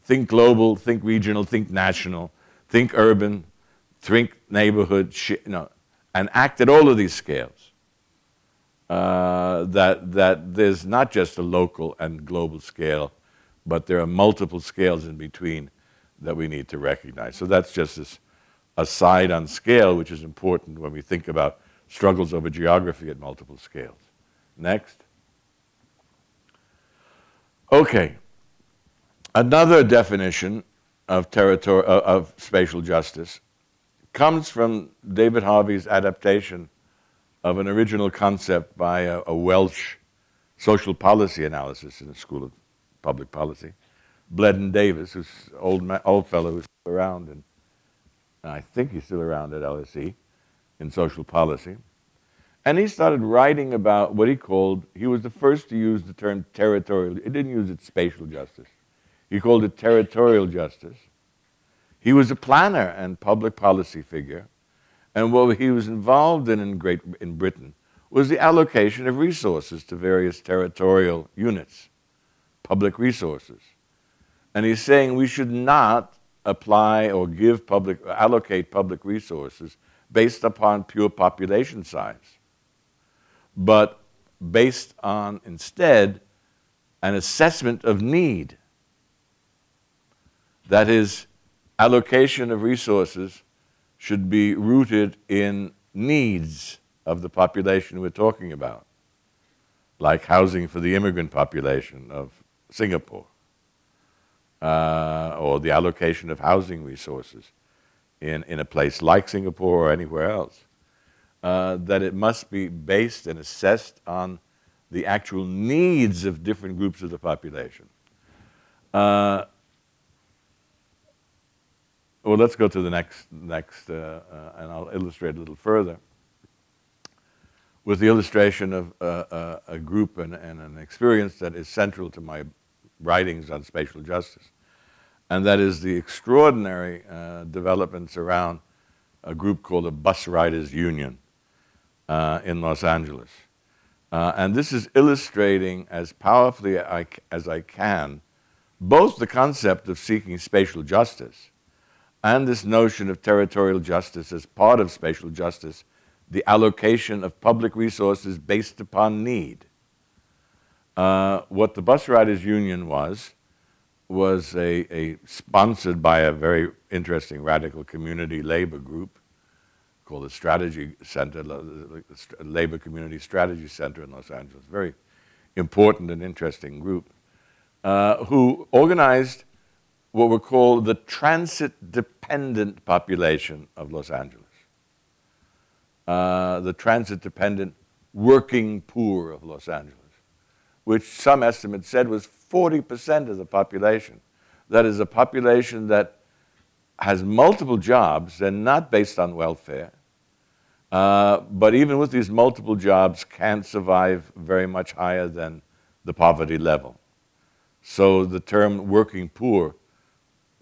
think global, think regional, think national, think urban, think neighborhood, you know, and act at all of these scales. Uh, that, that there's not just a local and global scale, but there are multiple scales in between that we need to recognize. So that's just this aside on scale, which is important when we think about struggles over geography at multiple scales. Next. Okay. Another definition of territory, of spatial justice comes from David Harvey's adaptation of an original concept by a, a Welsh social policy analysis in the School of Public Policy, Bleddyn Davis, who's an old, old fellow who's still around, and I think he's still around at L S E in social policy. And he started writing about what he called, he was the first to use the term territorial, he didn't use it spatial justice. He called it territorial justice. He was a planner and public policy figure, and what he was involved in in, Great, in Britain was the allocation of resources to various territorial units, public resources. And he's saying we should not apply or give public, allocate public resources based upon pure population size, but based on, instead, an assessment of need. That is, allocation of resources should be rooted in needs of the population we're talking about, like housing for the immigrant population of Singapore, uh, or the allocation of housing resources in, in a place like Singapore or anywhere else, uh, that it must be based and assessed on the actual needs of different groups of the population. Uh, Well, let's go to the next, next, uh, uh, and I'll illustrate a little further with the illustration of uh, uh, a group and, and an experience that is central to my writings on spatial justice, and that is the extraordinary uh, developments around a group called the Bus Riders Union uh, in Los Angeles. Uh, and this is illustrating as powerfully I, as I can both the concept of seeking spatial justice and this notion of territorial justice as part of spatial justice, the allocation of public resources based upon need. Uh, what the Bus Riders Union was, was a, a sponsored by a very interesting radical community labor group called the Strategy Center, the Labor Community Strategy Center in Los Angeles, very important and interesting group, uh, who organized what were called the transit-dependent population of Los Angeles, uh, the transit-dependent working poor of Los Angeles, which some estimates said was forty percent of the population. That is a population that has multiple jobs. They're not based on welfare, uh, but even with these multiple jobs, can't survive very much higher than the poverty level. So the term working poor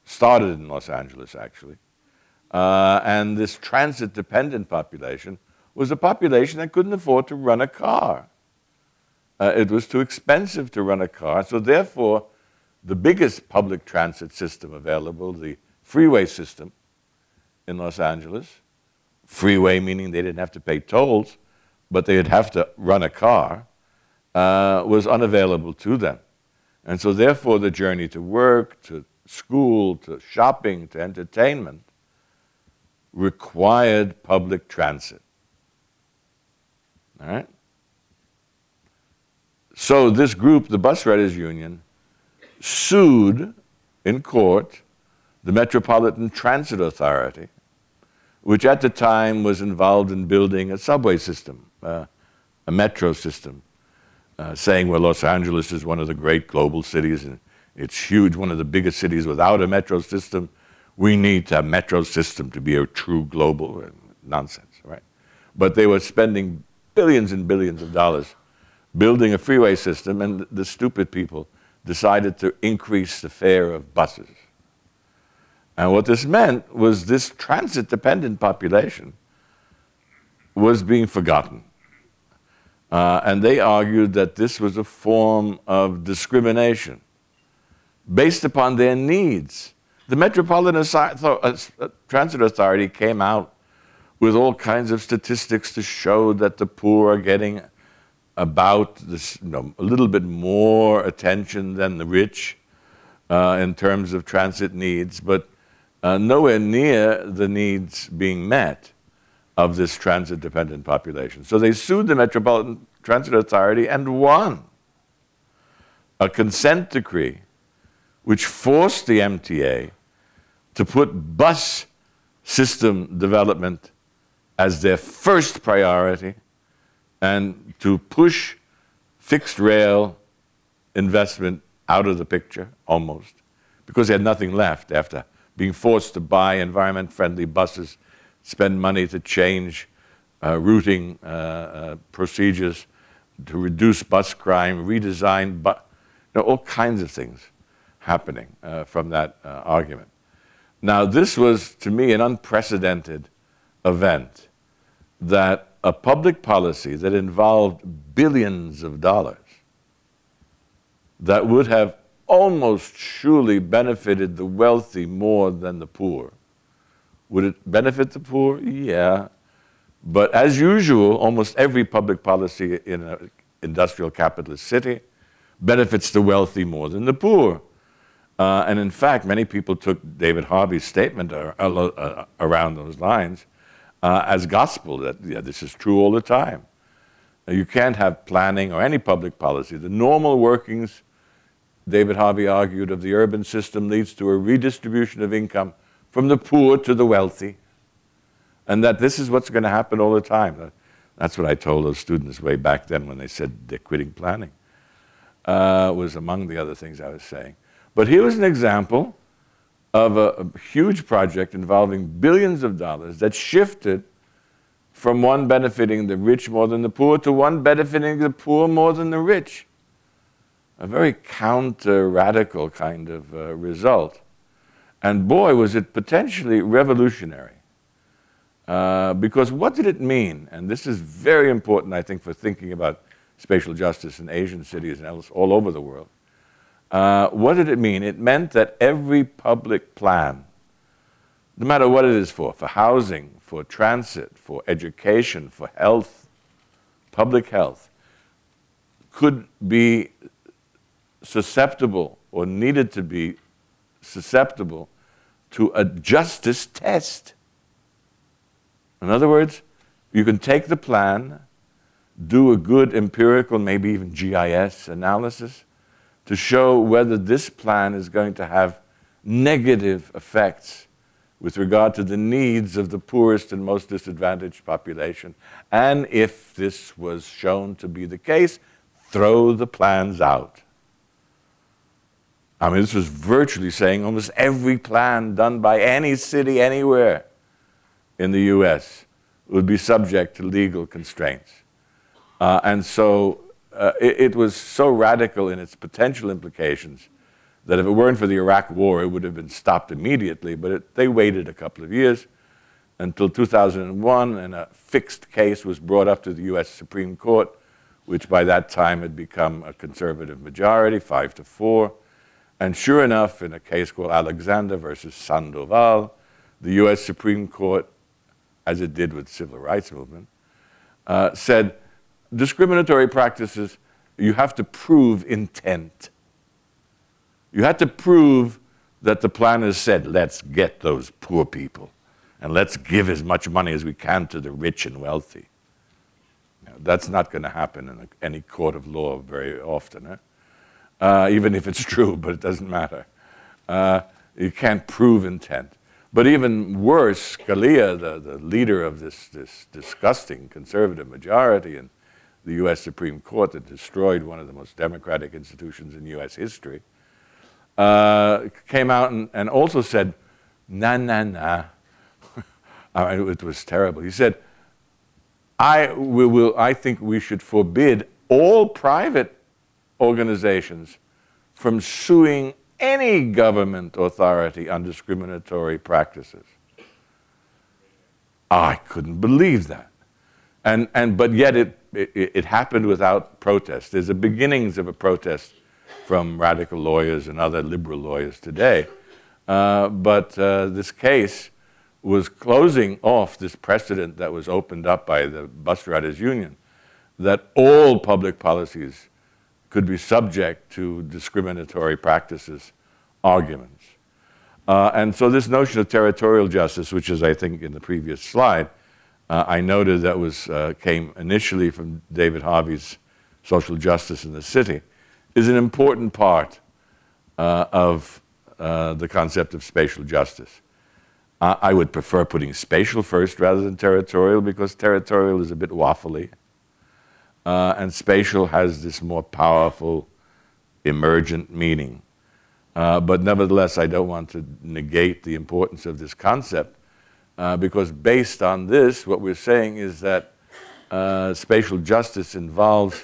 started in Los Angeles, actually. Uh, and this transit-dependent population was a population that couldn't afford to run a car. Uh, it was too expensive to run a car, so therefore, the biggest public transit system available, the freeway system in Los Angeles, freeway meaning they didn't have to pay tolls, but they'd have to run a car, uh, was unavailable to them. And so therefore, the journey to work, to school, to shopping, to entertainment, required public transit. All right? So this group, the Bus Riders Union, sued in court the Metropolitan Transit Authority, which at the time was involved in building a subway system, uh, a metro system, uh, saying, well, Los Angeles is one of the great global cities, and it's huge, one of the biggest cities without a metro system. We need a metro system to be a true global nonsense, right? But they were spending billions and billions of dollars building a freeway system, and the stupid people decided to increase the fare of buses. And what this meant was this transit-dependent population was being forgotten. Uh, and they argued that this was a form of discrimination based upon their needs. The Metropolitan Transit Authority came out with all kinds of statistics to show that the poor are getting about this, you know, a little bit more attention than the rich uh, in terms of transit needs, but uh, nowhere near the needs being met of this transit-dependent population. So they sued the Metropolitan Transit Authority and won a consent decree which forced the M T A to put bus system development as their first priority and to push fixed rail investment out of the picture, almost, because they had nothing left after being forced to buy environment-friendly buses, spend money to change uh, routing uh, uh, procedures, to reduce bus crime, redesign, bu you know, all kinds of things happening uh, from that uh, argument. Now, this was, to me, an unprecedented event, that a public policy that involved billions of dollars that would have almost surely benefited the wealthy more than the poor. Would it benefit the poor? Yeah. But as usual, almost every public policy in an industrial capitalist city benefits the wealthy more than the poor. Uh, and in fact, many people took David Harvey's statement ar ar ar around those lines uh, as gospel, that yeah, this is true all the time. You can't have planning or any public policy. The normal workings, David Harvey argued, of the urban system leads to a redistribution of income from the poor to the wealthy, and that this is what's going to happen all the time. That's what I told those students way back then when they said they're quitting planning, uh, was among the other things I was saying. But here was an example of a, a huge project involving billions of dollars that shifted from one benefiting the rich more than the poor to one benefiting the poor more than the rich. A very counter-radical kind of uh, result. And boy, was it potentially revolutionary. Uh, because what did it mean? And this is very important, I think, for thinking about spatial justice in Asian cities and else all over the world. Uh, what did it mean? It meant that every public plan, no matter what it is for, for housing, for transit, for education, for health, public health, could be susceptible or needed to be susceptible to a justice test. In other words, you can take the plan, do a good empirical, maybe even G I S analysis, to show whether this plan is going to have negative effects with regard to the needs of the poorest and most disadvantaged population. And if this was shown to be the case, throw the plans out. I mean, this was virtually saying almost every plan done by any city anywhere in the U S would be subject to legal constraints. Uh, and so uh, it, it was so radical in its potential implications that if it weren't for the Iraq War, it would have been stopped immediately. But it, they waited a couple of years until two thousand one, and a fixed case was brought up to the U S Supreme Court, which by that time had become a conservative majority, five to four. And sure enough, in a case called Alexander versus Sandoval, the U S Supreme Court, as it did with the civil rights movement, uh, said discriminatory practices, you have to prove intent. You had to prove that the planners said, let's get those poor people, and let's give as much money as we can to the rich and wealthy. Now, that's not going to happen in a, any court of law very often, eh? Uh, even if it's true, but it doesn't matter. Uh, you can't prove intent. But even worse, Scalia, the, the leader of this, this disgusting conservative majority in the U S Supreme Court that destroyed one of the most democratic institutions in U S history, uh, came out and, and also said, nah, nah, nah. I mean, it was terrible. He said, I, we will, I think we should forbid all private organizations from suing any government authority on discriminatory practices. I couldn't believe that. And, and, but yet it, it, it happened without protest. There's the beginnings of a protest from radical lawyers and other liberal lawyers today. Uh, but uh, this case was closing off this precedent that was opened up by the Bus Riders Union, that all public policies could be subject to discriminatory practices arguments. Uh, and so this notion of territorial justice, which is, I think, in the previous slide, Uh, I noted that was uh, came initially from David Harvey's Social Justice in the City, is an important part uh, of uh, the concept of spatial justice. Uh, I would prefer putting spatial first rather than territorial, because territorial is a bit waffly, uh, and spatial has this more powerful emergent meaning. Uh, but nevertheless, I don't want to negate the importance of this concept, Uh, because based on this, what we're saying is that uh, spatial justice involves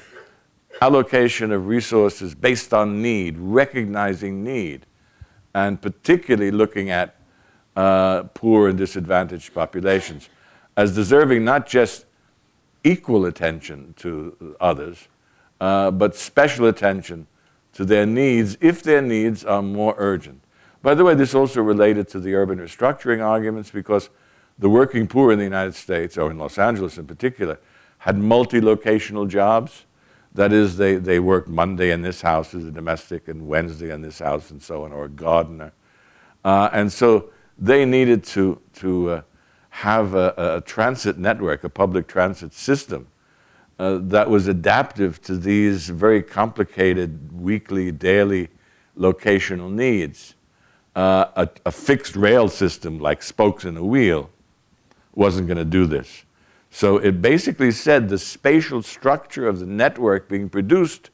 allocation of resources based on need, recognizing need, and particularly looking at uh, poor and disadvantaged populations as deserving not just equal attention to others, uh, but special attention to their needs if their needs are more urgent. By the way, this also related to the urban restructuring arguments, because the working poor in the United States, or in Los Angeles in particular, had multi-locational jobs. That is, they, they worked Monday in this house as a domestic and Wednesday in this house and so on, or a gardener. Uh, and so they needed to, to uh, have a, a transit network, a public transit system uh, that was adaptive to these very complicated weekly, daily locational needs. Uh, a, a fixed rail system like spokes in a wheel wasn't going to do this. So it basically said the spatial structure of the network being produced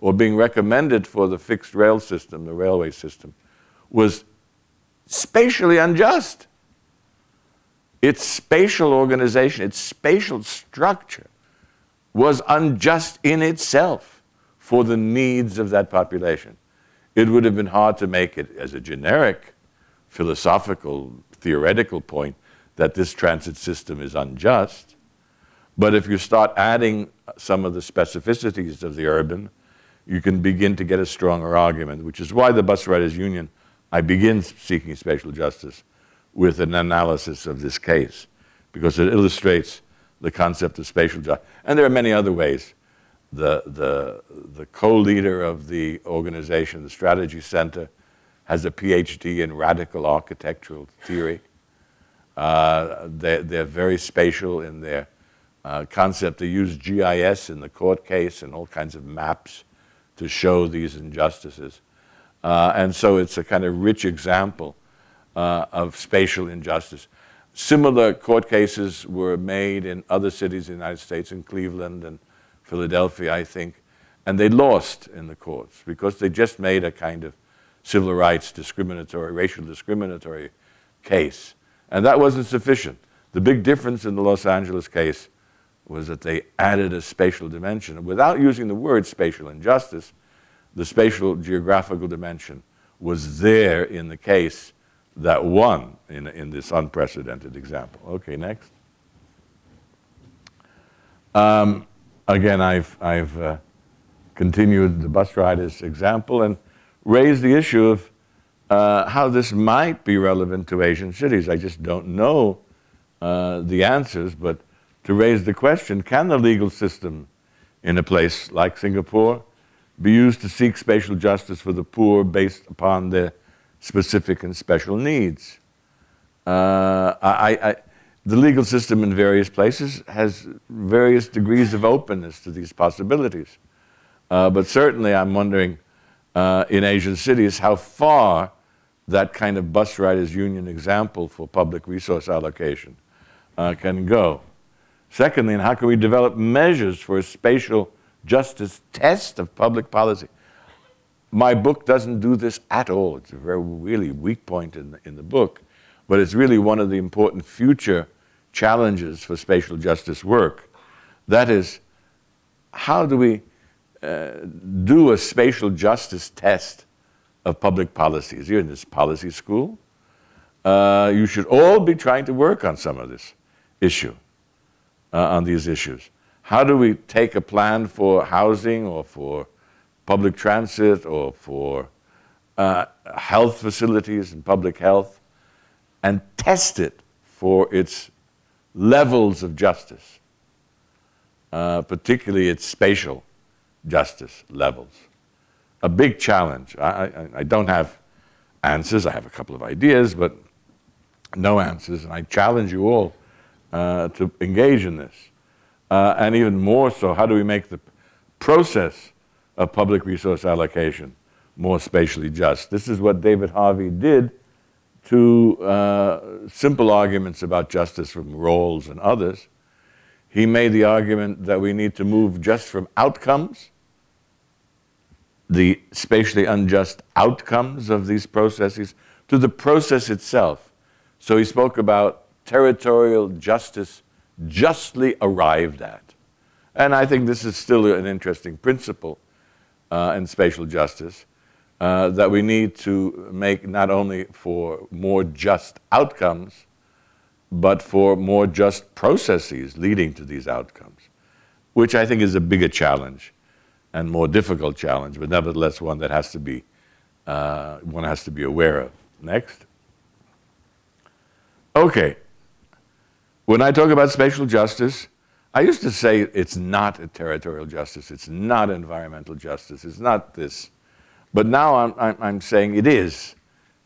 or being recommended for the fixed rail system, the railway system, was spatially unjust. Its spatial organization, its spatial structure was unjust in itself for the needs of that population. It would have been hard to make it as a generic, philosophical, theoretical point that this transit system is unjust. But if you start adding some of the specificities of the urban, you can begin to get a stronger argument, which is why the Bus Riders Union, I begin Seeking Spatial Justice with an analysis of this case, because it illustrates the concept of spatial justice. And there are many other ways. The, the, the co-leader of the organization, the Strategy Center, has a PhD in radical architectural theory. Uh, they're, they're very spatial in their uh, concept. They use G I S in the court case and all kinds of maps to show these injustices. Uh, and so it's a kind of rich example uh, of spatial injustice. Similar court cases were made in other cities in the United States, in Cleveland and Philadelphia, I think, and they lost in the courts because they just made a kind of civil rights discriminatory, racial discriminatory case. And that wasn't sufficient. The big difference in the Los Angeles case was that they added a spatial dimension. Without using the word spatial injustice, the spatial geographical dimension was there in the case that won in, in this unprecedented example. Okay, next. Um, Again, I've, I've uh, continued the bus riders example and raised the issue of uh, how this might be relevant to Asian cities. I just don't know uh, the answers, but to raise the question, can the legal system in a place like Singapore be used to seek spatial justice for the poor based upon their specific and special needs? Uh, I... I The legal system in various places has various degrees of openness to these possibilities. Uh, but certainly I'm wondering, uh, in Asian cities, how far that kind of bus riders union example for public resource allocation uh, can go. Secondly, and how can we develop measures for a spatial justice test of public policy? My book doesn't do this at all. It's a very really weak point in the, in the book. But it's really one of the important future challenges for spatial justice work. That is, how do we uh, do a spatial justice test of public policies? You're in this policy school. Uh, you should all be trying to work on some of this issue, uh, on these issues. How do we take a plan for housing or for public transit or for uh, health facilities and public health, and test it for its levels of justice, uh, particularly its spatial justice levels? A big challenge. I, I, I don't have answers. I have a couple of ideas, but no answers. And I challenge you all uh, to engage in this. Uh, and even more so, how do we make the process of public resource allocation more spatially just? This is what David Harvey did to uh, simple arguments about justice from Rawls and others. He made the argument that we need to move just from outcomes, the spatially unjust outcomes of these processes, to the process itself. So he spoke about territorial justice justly arrived at. And I think this is still an interesting principle uh, in spatial justice, uh, that we need to make not only for more just outcomes, but for more just processes leading to these outcomes, which I think is a bigger challenge and more difficult challenge, but nevertheless one that has to be, uh, one has to be aware of. Next. Okay. When I talk about spatial justice, I used to say it's not a territorial justice, it's not environmental justice, it's not this. But now I'm, I'm, I'm saying it is,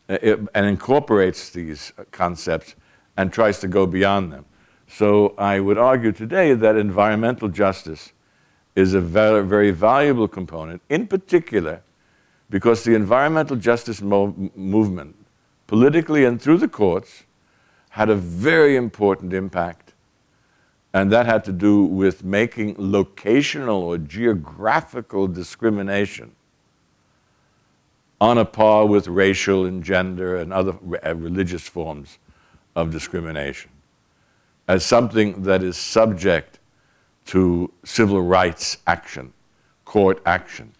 it, and incorporates these concepts and tries to go beyond them. So I would argue today that environmental justice is a very, very valuable component, in particular because the environmental justice mo- movement, politically and through the courts, had a very important impact. And that had to do with making locational or geographical discrimination on a par with racial and gender and other religious forms of discrimination as something that is subject to civil rights action, court action.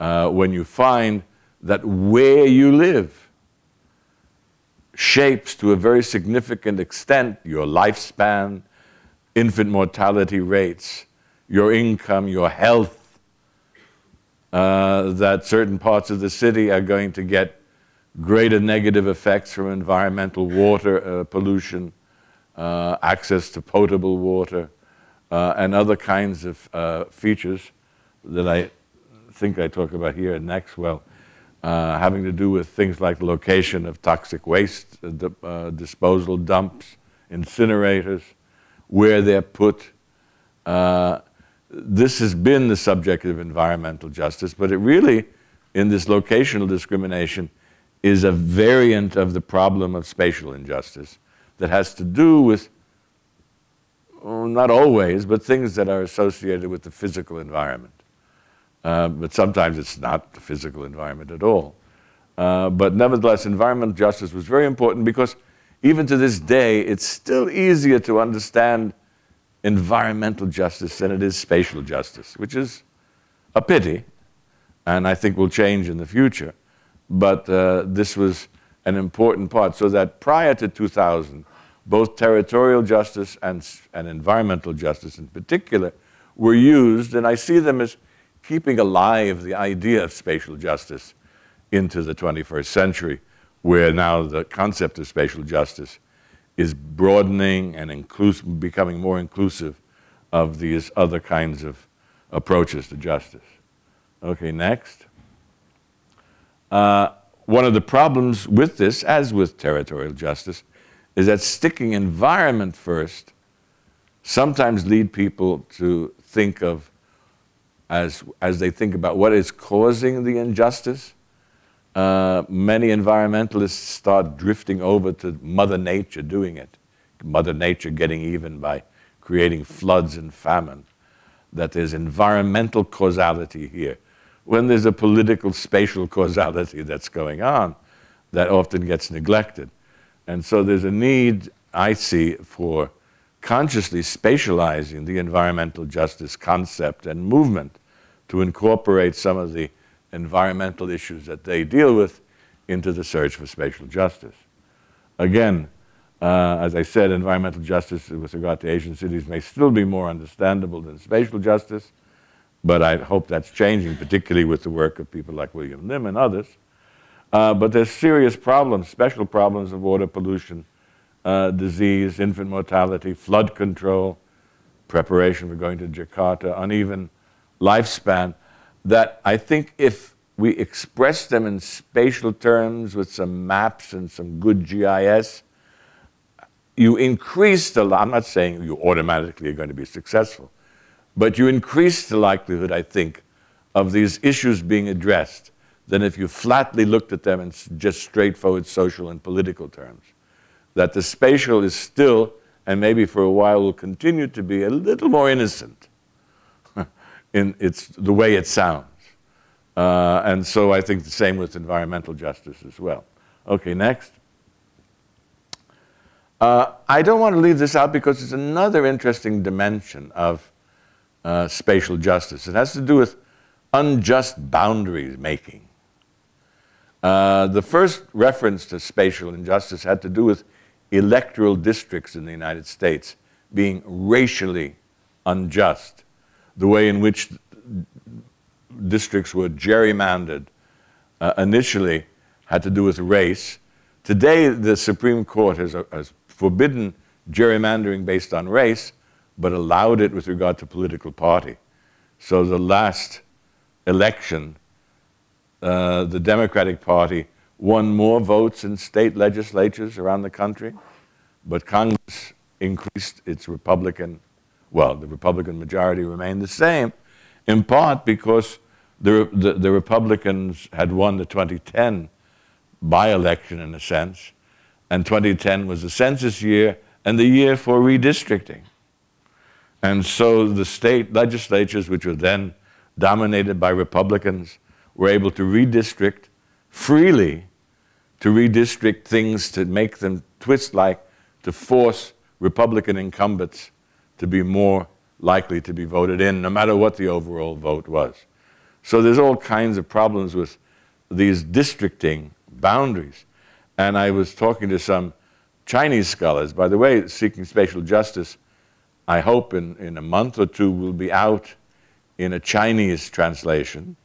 Uh, when you find that where you live shapes to a very significant extent your lifespan, infant mortality rates, your income, your health, uh, that certain parts of the city are going to get greater negative effects from environmental water uh, pollution, uh, access to potable water, uh, and other kinds of uh, features that I think I talk about here in Maxwell, uh, having to do with things like location of toxic waste, uh, disposal dumps, incinerators, where they're put. Uh, this has been the subject of environmental justice, but it really, in this locational discrimination, is a variant of the problem of spatial injustice that has to do with, well, not always, but things that are associated with the physical environment. Uh, but sometimes it's not the physical environment at all. Uh, but nevertheless, environmental justice was very important because even to this day, it's still easier to understand environmental justice than it is spatial justice, which is a pity, and I think will change in the future. But uh, this was an important part, so that prior to two thousand, both territorial justice and, and environmental justice in particular were used, and I see them as keeping alive the idea of spatial justice into the twenty-first century, where now the concept of spatial justice is broadening and inclusive, becoming more inclusive of these other kinds of approaches to justice. Okay, next. Uh, one of the problems with this, as with territorial justice, is that sticking environment first sometimes lead people to think of, as, as they think about what is causing the injustice, uh, many environmentalists start drifting over to Mother Nature doing it. Mother Nature getting even by creating floods and famine, that there's environmental causality here, when there's a political spatial causality that's going on that often gets neglected. And so there's a need, I see, for consciously spatializing the environmental justice concept and movement to incorporate some of the environmental issues that they deal with into the search for spatial justice. Again, uh, as I said, environmental justice with regard to Asian cities may still be more understandable than spatial justice, but I hope that's changing, particularly with the work of people like William Lim and others. Uh, but there's serious problems, special problems of water pollution, uh, disease, infant mortality, flood control, preparation for going to Jakarta, uneven lifespan, that I think if we express them in spatial terms with some maps and some good G I S, you increase the, I'm not saying you automatically are going to be successful, but you increase the likelihood, I think, of these issues being addressed than if you flatly looked at them in just straightforward social and political terms. That the spatial is still, and maybe for a while will continue to be, a little more innocent in its, the way it sounds. Uh, and so I think the same with environmental justice as well. Okay, next. Uh, I don't want to leave this out because it's another interesting dimension of uh, spatial justice. It has to do with unjust boundary making. Uh, the first reference to spatial injustice had to do with electoral districts in the United States being racially unjust, the way in which districts were gerrymandered uh, initially had to do with race. Today, the Supreme Court has, has forbidden gerrymandering based on race, but allowed it with regard to political party. So the last election, uh, the Democratic Party won more votes in state legislatures around the country, but Congress increased its Republican, well, the Republican majority remained the same, in part because the, the, the Republicans had won the twenty ten by-election, in a sense, and twenty ten was the census year and the year for redistricting. And so the state legislatures, which were then dominated by Republicans, were able to redistrict freely, to redistrict things to make them twist-like, to force Republican incumbents to be more likely to be voted in, no matter what the overall vote was. So there's all kinds of problems with these districting boundaries. And I was talking to some Chinese scholars. By the way, Seeking Spatial Justice, I hope in, in a month or two, will be out in a Chinese translation.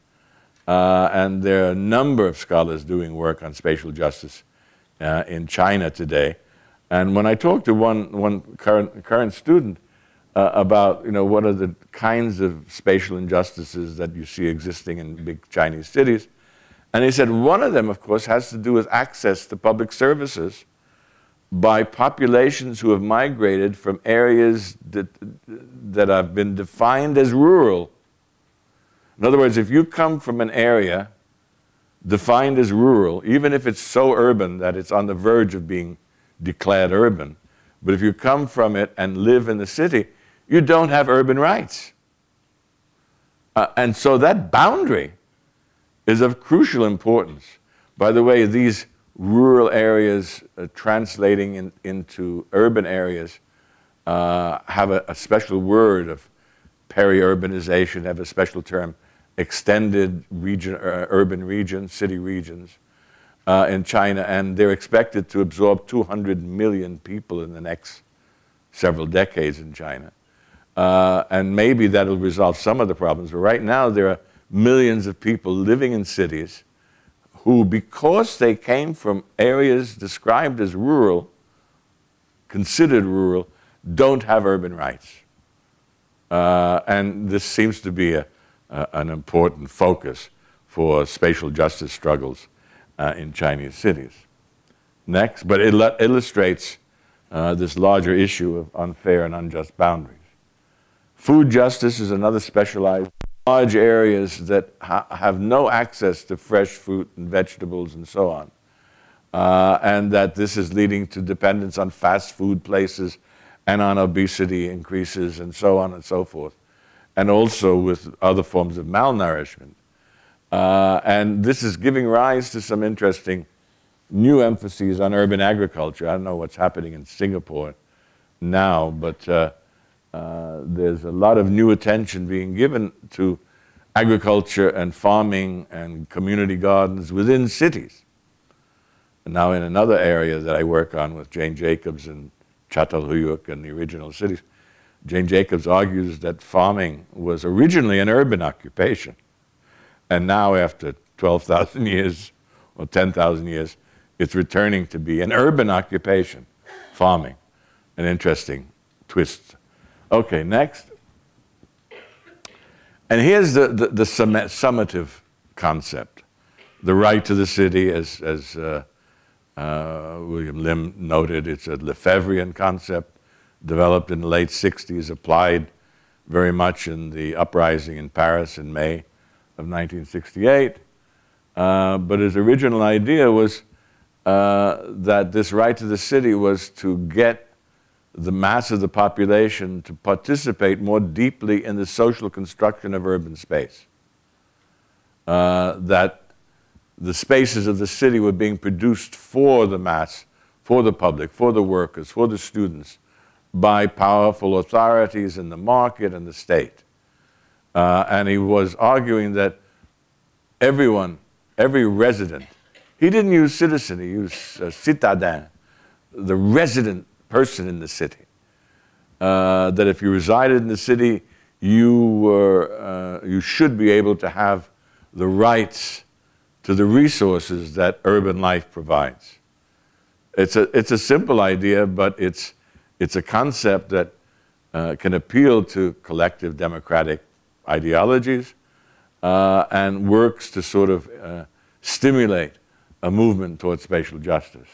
Uh, and there are a number of scholars doing work on spatial justice uh, in China today. And when I talked to one, one current, current student uh, about, you know, what are the kinds of spatial injustices that you see existing in big Chinese cities, and he said one of them, of course, has to do with access to public services by populations who have migrated from areas that, that have been defined as rural. In other words, if you come from an area defined as rural, even if it's so urban that it's on the verge of being declared urban, but if you come from it and live in the city, you don't have urban rights. Uh, and so that boundary is of crucial importance. By the way, these rural areas uh, translating in, into urban areas uh, have a, a special word of peri-urbanization, have a special term, extended region, uh, urban regions, city regions uh, in China, and they're expected to absorb two hundred million people in the next several decades in China. Uh, and maybe that'll resolve some of the problems, but right now there are millions of people living in cities who, because they came from areas described as rural, considered rural, don't have urban rights. Uh, and this seems to be a, uh, an important focus for spatial justice struggles uh, in Chinese cities. Next, but it illustrates uh, this larger issue of unfair and unjust boundaries. Food justice is another specialized, large areas that ha have no access to fresh fruit and vegetables and so on. Uh, and that this is leading to dependence on fast food places and on obesity increases and so on and so forth, and also with other forms of malnourishment. Uh, and this is giving rise to some interesting new emphases on urban agriculture. I don't know what's happening in Singapore now, but uh, uh, there's a lot of new attention being given to agriculture and farming and community gardens within cities. And now in another area that I work on with Jane Jacobs and Chatalhuyuk and the original cities, Jane Jacobs argues that farming was originally an urban occupation. And now after twelve thousand years or ten thousand years, it's returning to be an urban occupation, farming. An interesting twist. Okay, next. And here's the, the, the summative concept, the right to the city as, as uh, Uh, William Lim noted it's a Lefebvrean concept developed in the late sixties, applied very much in the uprising in Paris in May of nineteen sixty-eight. Uh, but his original idea was uh, that this right to the city was to get the mass of the population to participate more deeply in the social construction of urban space. Uh, that the spaces of the city were being produced for the mass, for the public, for the workers, for the students, by powerful authorities in the market and the state. Uh, and he was arguing that everyone, every resident, he didn't use citizen, he used uh, citadin, the resident person in the city. Uh, that if you resided in the city, you, were, uh, you should be able to have the rights to the resources that urban life provides. It's a, it's a simple idea, but it's, it's a concept that uh, can appeal to collective democratic ideologies uh, and works to sort of uh, stimulate a movement towards spatial justice.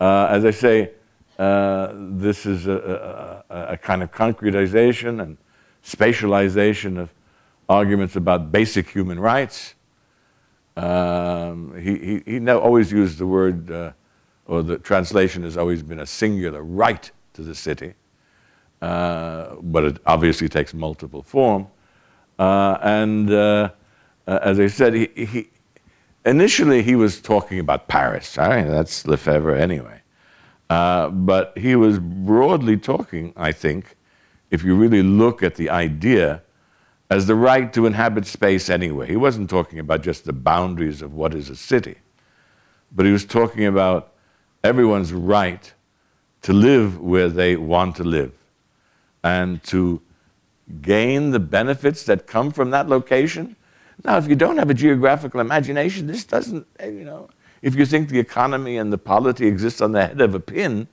Uh, as I say, uh, this is a, a, a kind of concretization and spatialization of arguments about basic human rights. Um, he, he, he always used the word, uh, or the translation has always been a singular right to the city, uh, but it obviously takes multiple form. Uh, and uh, uh, as I said, he, he, initially he was talking about Paris. I mean, that's Lefebvre anyway. Uh, but he was broadly talking, I think, if you really look at the idea, as the right to inhabit space anywhere. He wasn't talking about just the boundaries of what is a city, but he was talking about everyone's right to live where they want to live and to gain the benefits that come from that location. Now, if you don't have a geographical imagination, this doesn't, you know, if you think the economy and the polity exist on the head of a pin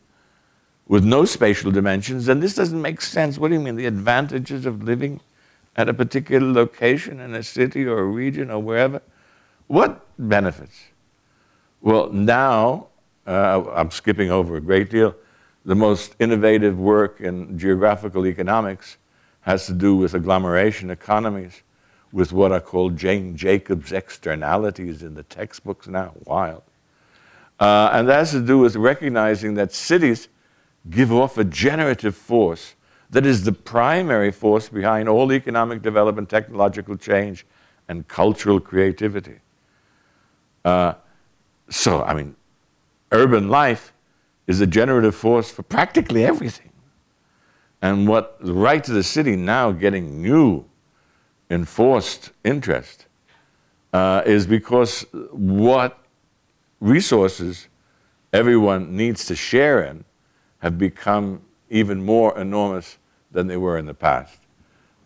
with no spatial dimensions, then this doesn't make sense. What do you mean, the advantages of living at a particular location in a city or a region or wherever? What benefits? Well, now, uh, I'm skipping over a great deal, the most innovative work in geographical economics has to do with agglomeration economies, with what are called Jane Jacobs externalities in the textbooks now, wild. Uh, and that has to do with recognizing that cities give off a generative force that is the primary force behind all economic development, technological change, and cultural creativity. Uh, so, I mean, urban life is a generative force for practically everything. And what the right to the city now getting new enforced interest uh, is because what resources everyone needs to share in have become even more enormous than they were in the past.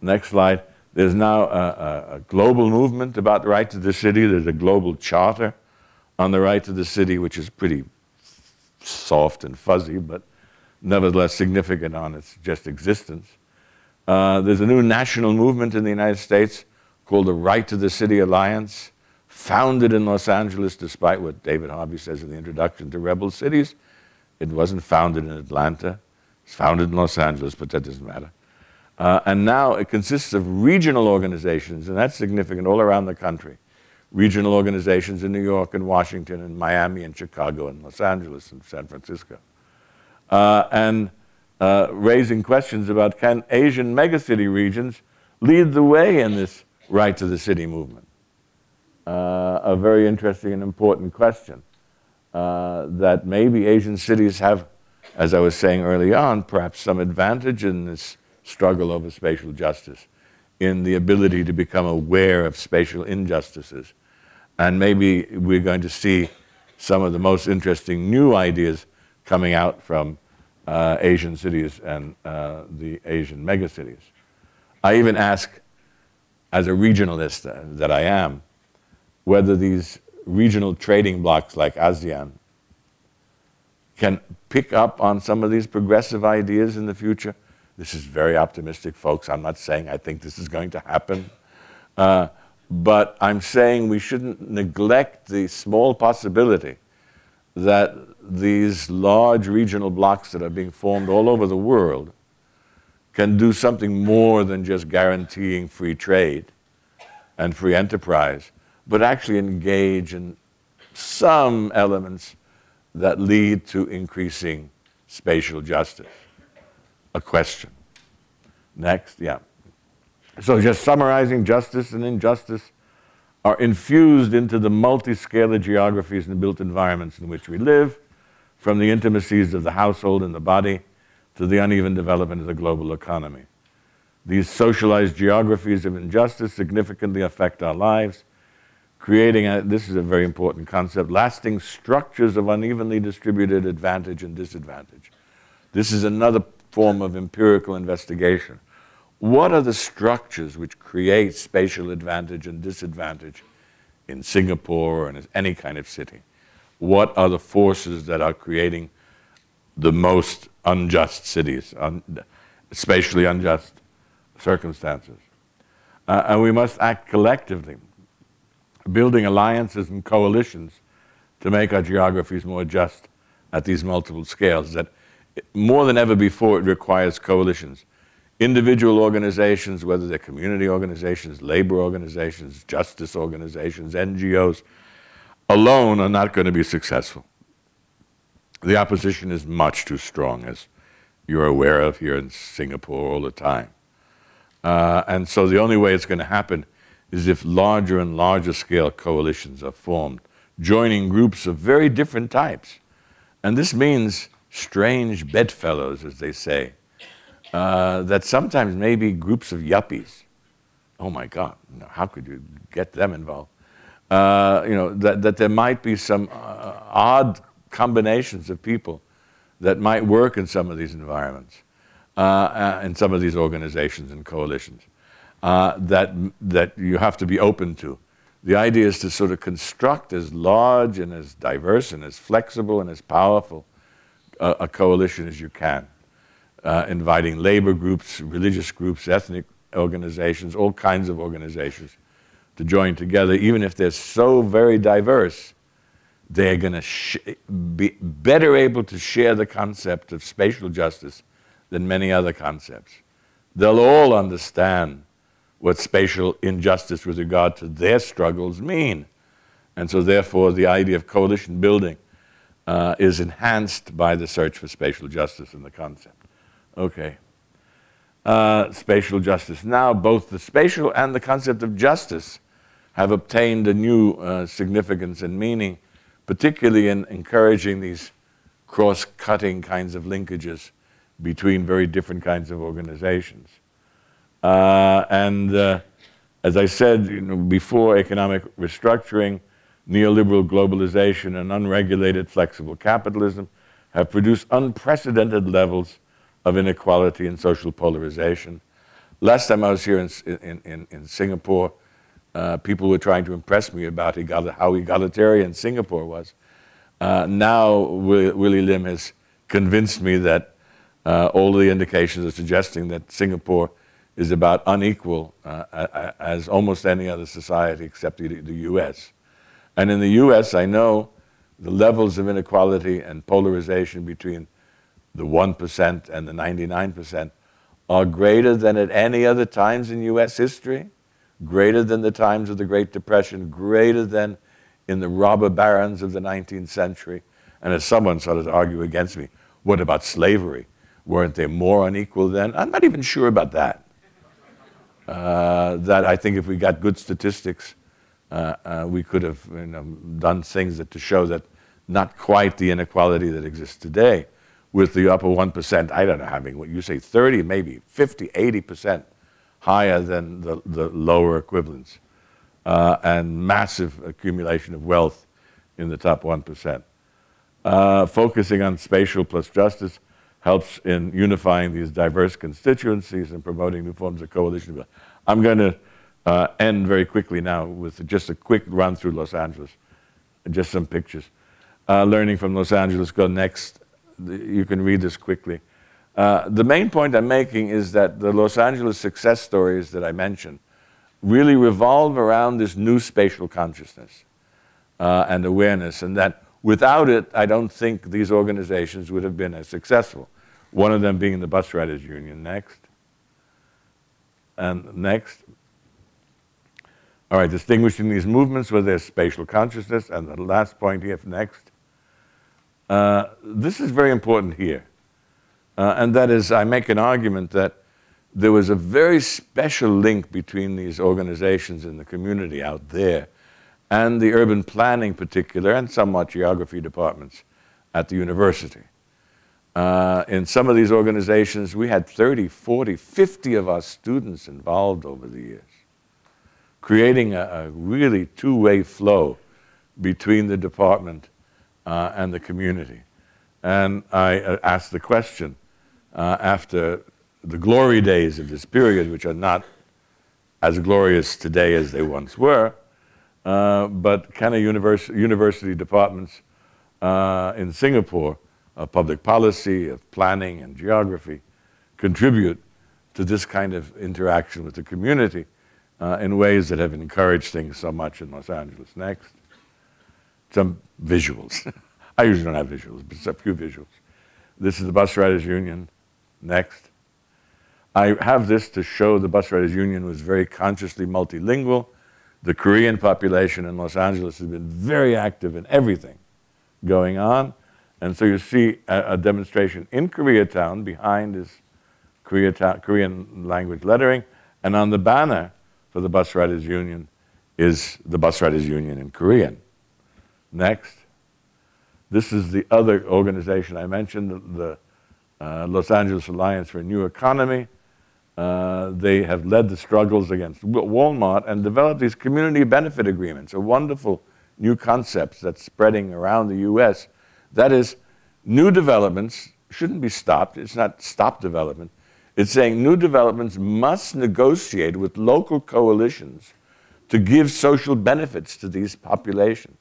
Next slide. There's now a, a, a global movement about the right to the city. There's a global charter on the right to the city, which is pretty soft and fuzzy, but nevertheless significant on its just existence. Uh, there's a new national movement in the United States called the Right to the City Alliance, founded in Los Angeles, despite what David Harvey says in the introduction to Rebel Cities. It wasn't founded in Atlanta. It's founded in Los Angeles, but that doesn't matter. Uh, and now it consists of regional organizations, and that's significant all around the country. Regional organizations in New York and Washington and Miami and Chicago and Los Angeles and San Francisco. Uh, and uh, raising questions about, can Asian megacity regions lead the way in this right to the city movement? Uh, a very interesting and important question. Uh, that maybe Asian cities have, as I was saying early on, perhaps some advantage in this struggle over spatial justice, in the ability to become aware of spatial injustices. And maybe we're going to see some of the most interesting new ideas coming out from uh, Asian cities and uh, the Asian megacities. I even ask, as a regionalist uh, that I am, whether these regional trading blocs like ASEAN can pick up on some of these progressive ideas in the future. This is very optimistic, folks. I'm not saying I think this is going to happen. Uh, but I'm saying we shouldn't neglect the small possibility that these large regional blocks that are being formed all over the world can do something more than just guaranteeing free trade and free enterprise, but actually engage in some elements that lead to increasing spatial justice. A question. Next, yeah. So just summarizing, justice and injustice are infused into the multi-scalar geographies and built environments in which we live, from the intimacies of the household and the body to the uneven development of the global economy. These socialized geographies of injustice significantly affect our lives, creating, a, this is a very important concept, lasting structures of unevenly distributed advantage and disadvantage. This is another form of empirical investigation. What are the structures which create spatial advantage and disadvantage in Singapore or in any kind of city? What are the forces that are creating the most unjust cities, un spatially unjust circumstances? Uh, and we must act collectively, building alliances and coalitions to make our geographies more just at these multiple scales. That more than ever before, it requires coalitions. Individual organizations, whether they're community organizations, labor organizations, justice organizations, N G Os, alone are not going to be successful. The opposition is much too strong, as you're aware of here in Singapore all the time. Uh, and so the only way it's going to happen is if larger and larger scale coalitions are formed, joining groups of very different types. And this means strange bedfellows, as they say, uh, that sometimes may be groups of yuppies. Oh my God, how could you get them involved? Uh, you know, that, that there might be some uh, odd combinations of people that might work in some of these environments, uh, uh, in some of these organizations and coalitions, uh, that, that you have to be open to. The idea is to sort of construct as large and as diverse and as flexible and as powerful a, a coalition as you can, uh, inviting labor groups, religious groups, ethnic organizations, all kinds of organizations, to join together. Even if they're so very diverse, they're going to be better able to share the concept of spatial justice than many other concepts. They'll all understand what spatial injustice with regard to their struggles mean. And so therefore, the idea of coalition building uh, is enhanced by the search for spatial justice in the concept. Okay. Uh, spatial justice. Now, both the spatial and the concept of justice have obtained a new uh, significance and meaning, particularly in encouraging these cross-cutting kinds of linkages between very different kinds of organizations. Uh, and uh, as I said, you know, before, economic restructuring, neoliberal globalization, and unregulated flexible capitalism have produced unprecedented levels of inequality and social polarization. Last time I was here in, in, in, in Singapore, Uh, people were trying to impress me about egal how egalitarian Singapore was. Uh, now Willie, Willie Lim has convinced me that uh, all the indications are suggesting that Singapore is about unequal uh, as almost any other society except the, the U S. And in the U S, I know the levels of inequality and polarization between the one percent and the ninety-nine percent are greater than at any other times in U S history, greater than the times of the Great Depression, greater than in the robber barons of the nineteenth century. And as someone started to argue against me, what about slavery? Weren't they more unequal then? I'm not even sure about that. Uh, that I think if we got good statistics, uh, uh, we could have you know, done things that to show that not quite the inequality that exists today with the upper one percent, I don't know, having what you say, thirty, maybe fifty, eighty percent. Higher than the, the lower equivalents, uh, and massive accumulation of wealth in the top one percent. Uh, focusing on spatial plus justice helps in unifying these diverse constituencies and promoting new forms of coalition. I'm going to uh, end very quickly now with just a quick run through Los Angeles, just some pictures. Uh, learning from Los Angeles, go next. You can read this quickly. Uh, the main point I'm making is that the Los Angeles success stories that I mentioned really revolve around this new spatial consciousness uh, and awareness, and that Without it, I don't think these organizations would have been as successful, one of them being the Bus Riders Union. Next. And next. All right, distinguishing these movements with their spatial consciousness. And the last point here, next. Uh, this is very important here. Uh, and that is, I make an argument that there was a very special link between these organizations in the community out there and the urban planning particular and somewhat geography departments at the university. Uh, in some of these organizations, we had thirty, forty, fifty of our students involved over the years, creating a, a really two-way flow between the department uh, and the community. And I uh, asked the question uh, after the glory days of this period, which are not as glorious today as they once were, uh, but can a univers university departments uh, in Singapore of public policy, of planning and geography, contribute to this kind of interaction with the community uh, in ways that have encouraged things so much in Los Angeles. Next. Some visuals. I usually don't have visuals, but it's a few visuals. This is the Bus Riders Union. Next. I have this to show the Bus Riders Union was very consciously multilingual. The Korean population in Los Angeles has been very active in everything going on. And so you see a, a demonstration in Koreatown. Behind is Koreatown, Korean language lettering. And on the banner for the Bus Riders Union is the Bus Riders Union in Korean. Next. This is the other organization I mentioned, the uh, Los Angeles Alliance for a New Economy. Uh, they have led the struggles against Walmart and developed these community benefit agreements, a wonderful new concept that's spreading around the U S That is, new developments shouldn't be stopped. It's not stop development. It's saying new developments must negotiate with local coalitions to give social benefits to these populations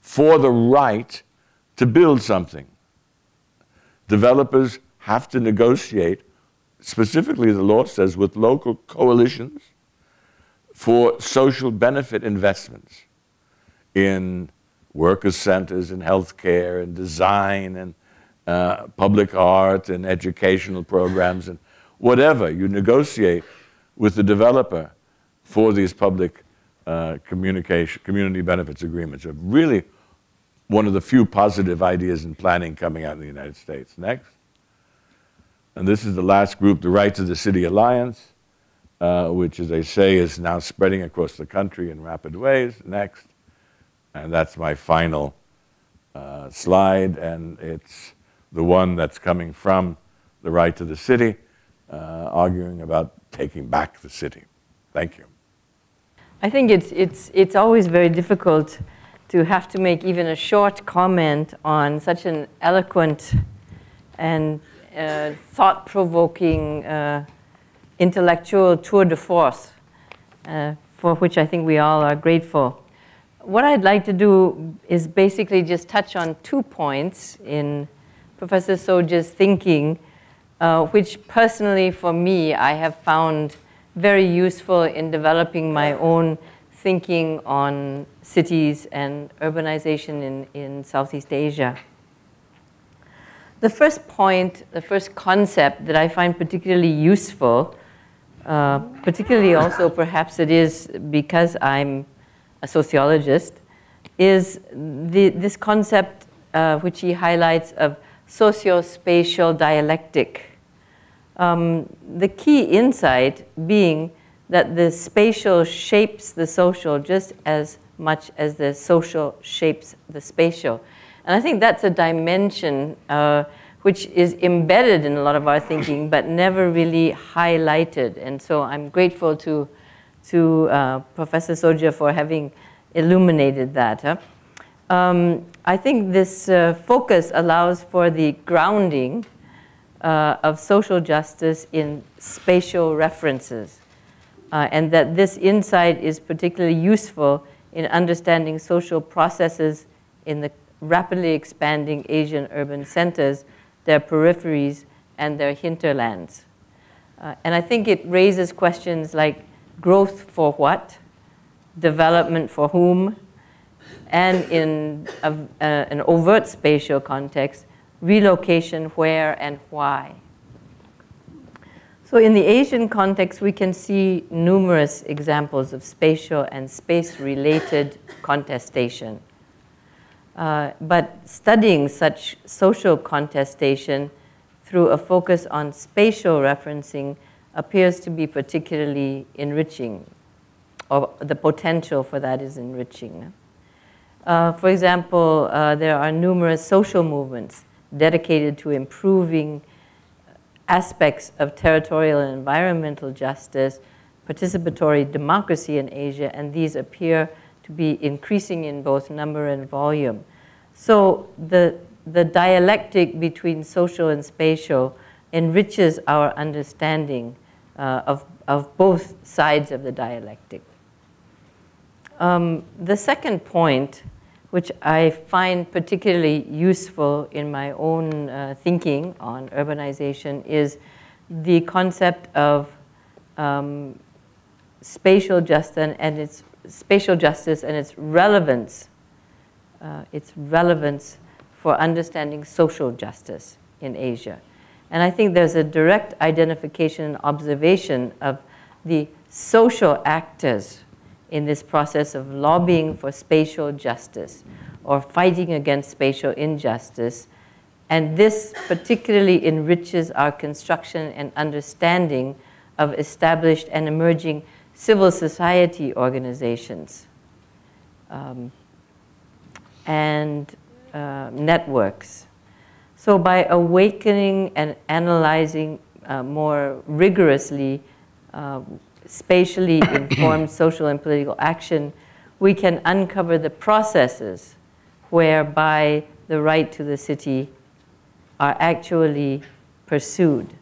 for the right to build something. Developers have to negotiate, specifically the law says, with local coalitions for social benefit investments in workers' centers and healthcare and design and uh, public art and educational programs and whatever. You negotiate with the developer for these public uh, communication, community benefits agreements. Are really one of the few positive ideas in planning coming out in the United States. Next. And this is the last group, the Right to the City Alliance, uh, which, as they say, is now spreading across the country in rapid ways. Next. And that's my final uh, slide, and it's the one that's coming from the Right to the City, uh, arguing about taking back the city. Thank you. I think it's, it's, it's always very difficult to have to make even a short comment on such an eloquent and uh, thought-provoking uh, intellectual tour de force, uh, for which I think we all are grateful. What I'd like to do is basically just touch on two points in Professor Soja's thinking, uh, which personally for me I have found very useful in developing my own thinking on cities and urbanization in, in Southeast Asia. The first point, the first concept that I find particularly useful, uh, particularly also perhaps it is because I'm a sociologist, is the, this concept uh, which he highlights of socio-spatial dialectic. Um, the key insight being that the spatial shapes the social just as much as the social shapes the spatial. And I think that's a dimension uh, which is embedded in a lot of our thinking but never really highlighted. And so I'm grateful to to uh, Professor Soja for having illuminated that. Huh? Um, I think this uh, focus allows for the grounding uh, of social justice in spatial references, uh, and that this insight is particularly useful in understanding social processes in the rapidly expanding Asian urban centers, their peripheries, and their hinterlands. Uh, and I think it raises questions like growth for what, development for whom, and in a, uh, an overt spatial context, relocation where and why. So in the Asian context, we can see numerous examples of spatial and space-related contestation. Uh, but studying such social contestation through a focus on spatial referencing appears to be particularly enriching, or the potential for that is enriching. Uh, for example, uh, there are numerous social movements dedicated to improving aspects of territorial and environmental justice, participatory democracy in Asia, and these appear to be increasing in both number and volume. So the, the dialectic between social and spatial enriches our understanding uh, of, of both sides of the dialectic. Um, the second point, which I find particularly useful in my own uh, thinking on urbanization, is the concept of um, spatial justice and its spatial justice and its relevance, uh, its relevance for understanding social justice in Asia. And I think there's a direct identification and observation of the social actors in this process of lobbying for spatial justice or fighting against spatial injustice. And this particularly enriches our construction and understanding of established and emerging civil society organizations um, and uh, networks. So by awakening and analyzing uh, more rigorously uh, spatially informed social and political action, we can uncover the processes whereby the right to the city are actually pursued.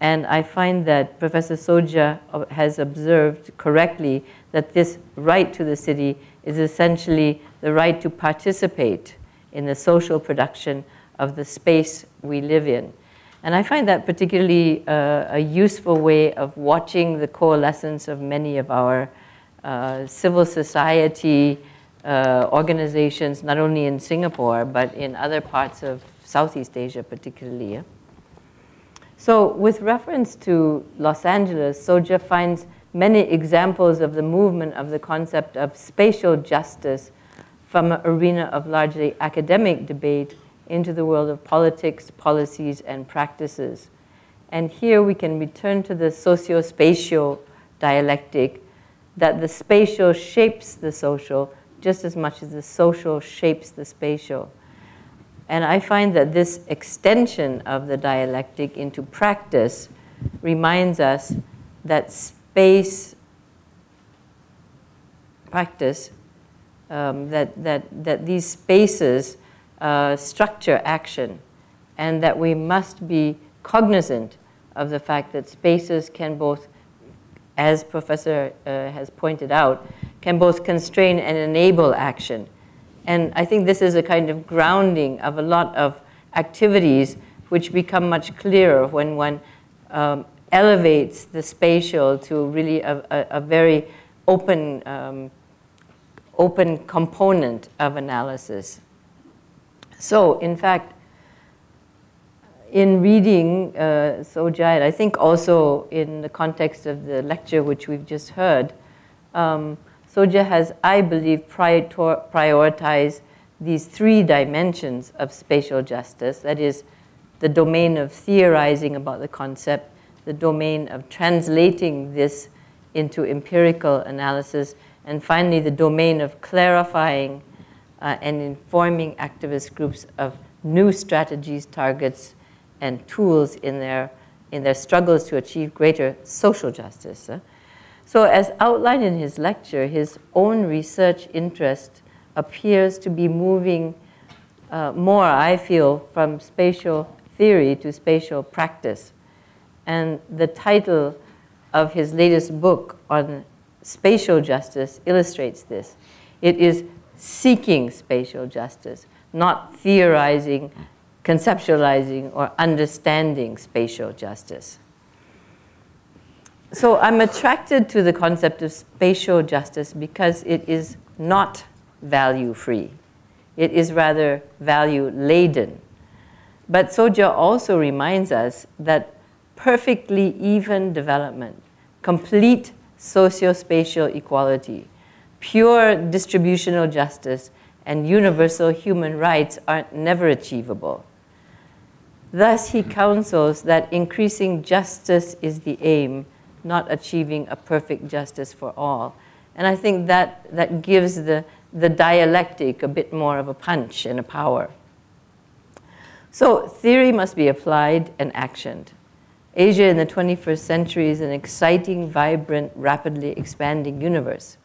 And I find that Professor Soja has observed correctly that this right to the city is essentially the right to participate in the social production of the space we live in. And I find that particularly uh, a useful way of watching the coalescence of many of our uh, civil society uh, organizations, not only in Singapore, but in other parts of Southeast Asia particularly. So with reference to Los Angeles, Soja finds many examples of the movement of the concept of spatial justice from an arena of largely academic debate into the world of politics, policies, and practices. And here we can return to the socio-spatial dialectic, that the spatial shapes the social just as much as the social shapes the spatial. And I find that this extension of the dialectic into practice reminds us that space practice, um, that, that, that these spaces Uh, structure action, and that we must be cognizant of the fact that spaces can both, as Professor uh, has pointed out, can both constrain and enable action. And I think this is a kind of grounding of a lot of activities which become much clearer when one um, elevates the spatial to really a, a, a very open, um, open component of analysis. So, in fact, in reading uh, Soja, and I think also in the context of the lecture which we've just heard, um, Soja has, I believe, prior prioritized these three dimensions of spatial justice, that is, the domain of theorizing about the concept, the domain of translating this into empirical analysis, and finally, the domain of clarifying Uh, and informing activist groups of new strategies, targets, and tools in their, in their struggles to achieve greater social justice. So as outlined in his lecture, his own research interest appears to be moving uh, more, I feel, from spatial theory to spatial practice. And the title of his latest book on spatial justice illustrates this. It is Seeking Spatial Justice, not theorizing, conceptualizing, or understanding spatial justice. So I'm attracted to the concept of spatial justice because it is not value-free. It is rather value-laden. But Soja also reminds us that perfectly even development, complete socio-spatial equality, pure distributional justice, and universal human rights are never achievable. Thus, he counsels that increasing justice is the aim, not achieving a perfect justice for all. And I think that, that gives the, the dialectic a bit more of a punch and a power. So theory must be applied and actioned. Asia in the twenty-first century is an exciting, vibrant, rapidly expanding universe.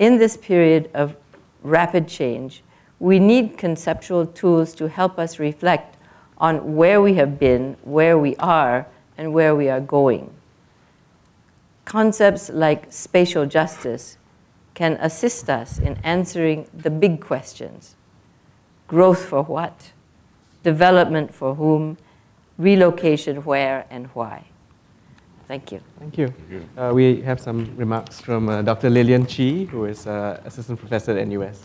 In this period of rapid change, we need conceptual tools to help us reflect on where we have been, where we are, and where we are going. Concepts like spatial justice can assist us in answering the big questions. Growth for what? Development for whom? Relocation where and why? Thank you. Thank you. Uh, we have some remarks from uh, Doctor Lillian Chee, who is uh, assistant professor at N U S.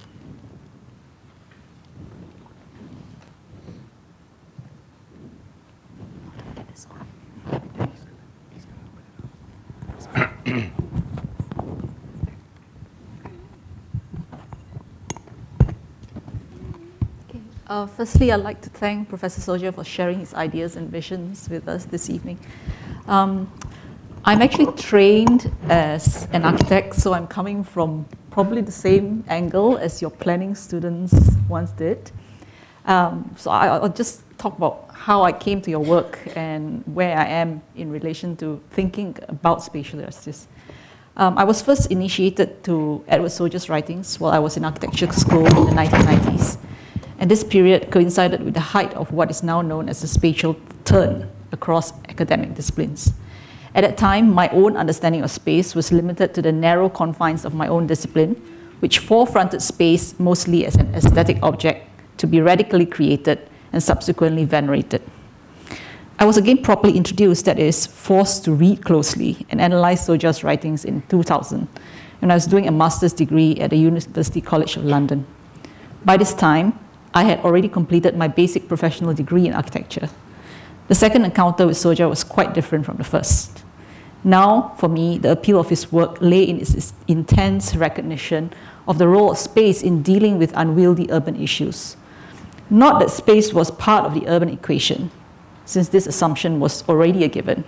Uh, firstly, I'd like to thank Professor Soja for sharing his ideas and visions with us this evening. Um, I'm actually trained as an architect, so I'm coming from probably the same angle as your planning students once did. Um, so I, I'll just talk about how I came to your work and where I am in relation to thinking about spatial justice. Um, I was first initiated to Edward Soja's writings while I was in architecture school in the nineteen nineties. And this period coincided with the height of what is now known as the spatial turn across academic disciplines. At that time, my own understanding of space was limited to the narrow confines of my own discipline, which forefronted space mostly as an aesthetic object to be radically created and subsequently venerated. I was again properly introduced, that is, forced to read closely and analyze Soja's writings in two thousand, when I was doing a master's degree at the University College of London. By this time, I had already completed my basic professional degree in architecture. The second encounter with Soja was quite different from the first. Now, for me, the appeal of his work lay in its intense recognition of the role of space in dealing with unwieldy urban issues. Not that space was part of the urban equation, since this assumption was already a given,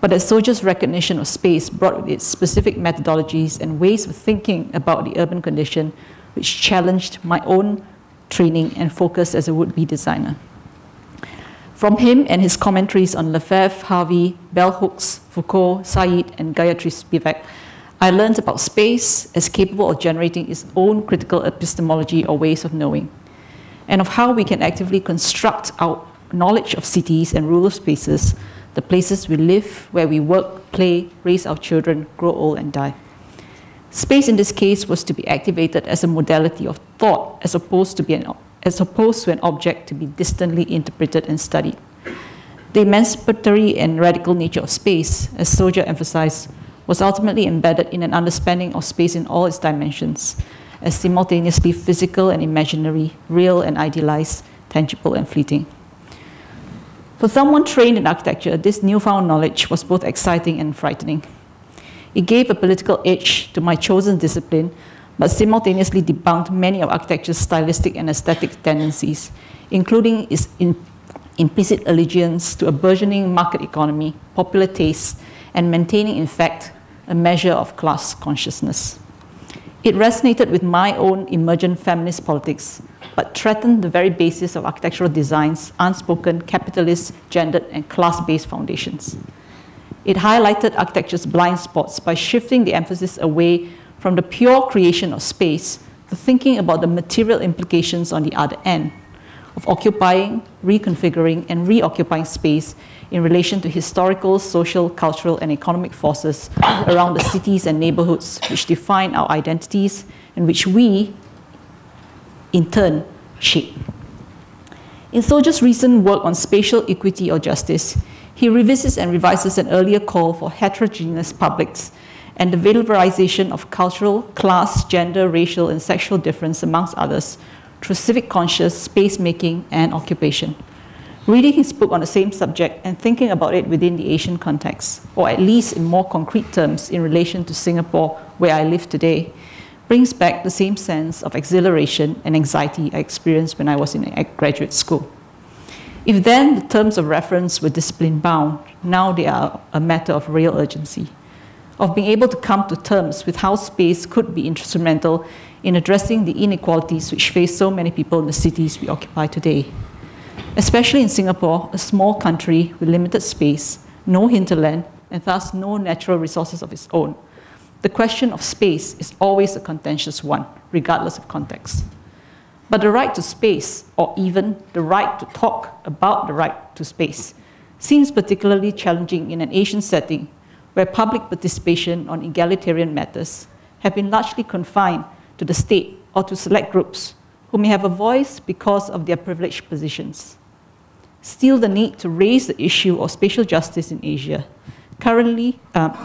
but that Soja's recognition of space brought with it specific methodologies and ways of thinking about the urban condition, which challenged my own training and focus as a would-be designer. From him and his commentaries on Lefebvre, Harvey, Bell Hooks, Foucault, Said, and Gayatri Spivak, I learned about space as capable of generating its own critical epistemology or ways of knowing, and of how we can actively construct our knowledge of cities and rural spaces, the places we live, where we work, play, raise our children, grow old, and die. Space in this case was to be activated as a modality of thought as opposed to, be an, as opposed to an object to be distantly interpreted and studied. The emancipatory and radical nature of space, as Soja emphasized, was ultimately embedded in an understanding of space in all its dimensions, as simultaneously physical and imaginary, real and idealized, tangible and fleeting. For someone trained in architecture, this newfound knowledge was both exciting and frightening. It gave a political edge to my chosen discipline, but simultaneously debunked many of architecture's stylistic and aesthetic tendencies, including its in, implicit allegiance to a burgeoning market economy, popular taste, and maintaining, in fact, a measure of class consciousness. It resonated with my own emergent feminist politics, but threatened the very basis of architectural design's unspoken capitalist, gendered, and class-based foundations. It highlighted architecture's blind spots by shifting the emphasis away from the pure creation of space to thinking about the material implications on the other end of occupying, reconfiguring, and reoccupying space in relation to historical, social, cultural, and economic forces around the cities and neighborhoods which define our identities and which we, in turn, shape. In Soja's recent work on spatial equity or justice, he revisits and revises an earlier call for heterogeneous publics and the valorization of cultural, class, gender, racial, and sexual difference, amongst others, through civic conscious, space-making, and occupation. Reading his book on the same subject and thinking about it within the Asian context, or at least in more concrete terms in relation to Singapore, where I live today, brings back the same sense of exhilaration and anxiety I experienced when I was in graduate school. If then the terms of reference were discipline-bound, now they are a matter of real urgency, of being able to come to terms with how space could be instrumental in addressing the inequalities which face so many people in the cities we occupy today. Especially in Singapore, a small country with limited space, no hinterland, and thus no natural resources of its own, the question of space is always a contentious one, regardless of context. But the right to space, or even the right to talk about the right to space, seems particularly challenging in an Asian setting where public participation on egalitarian matters have been largely confined to the state or to select groups who may have a voice because of their privileged positions. Still, the need to raise the issue of spatial justice in Asia currently um,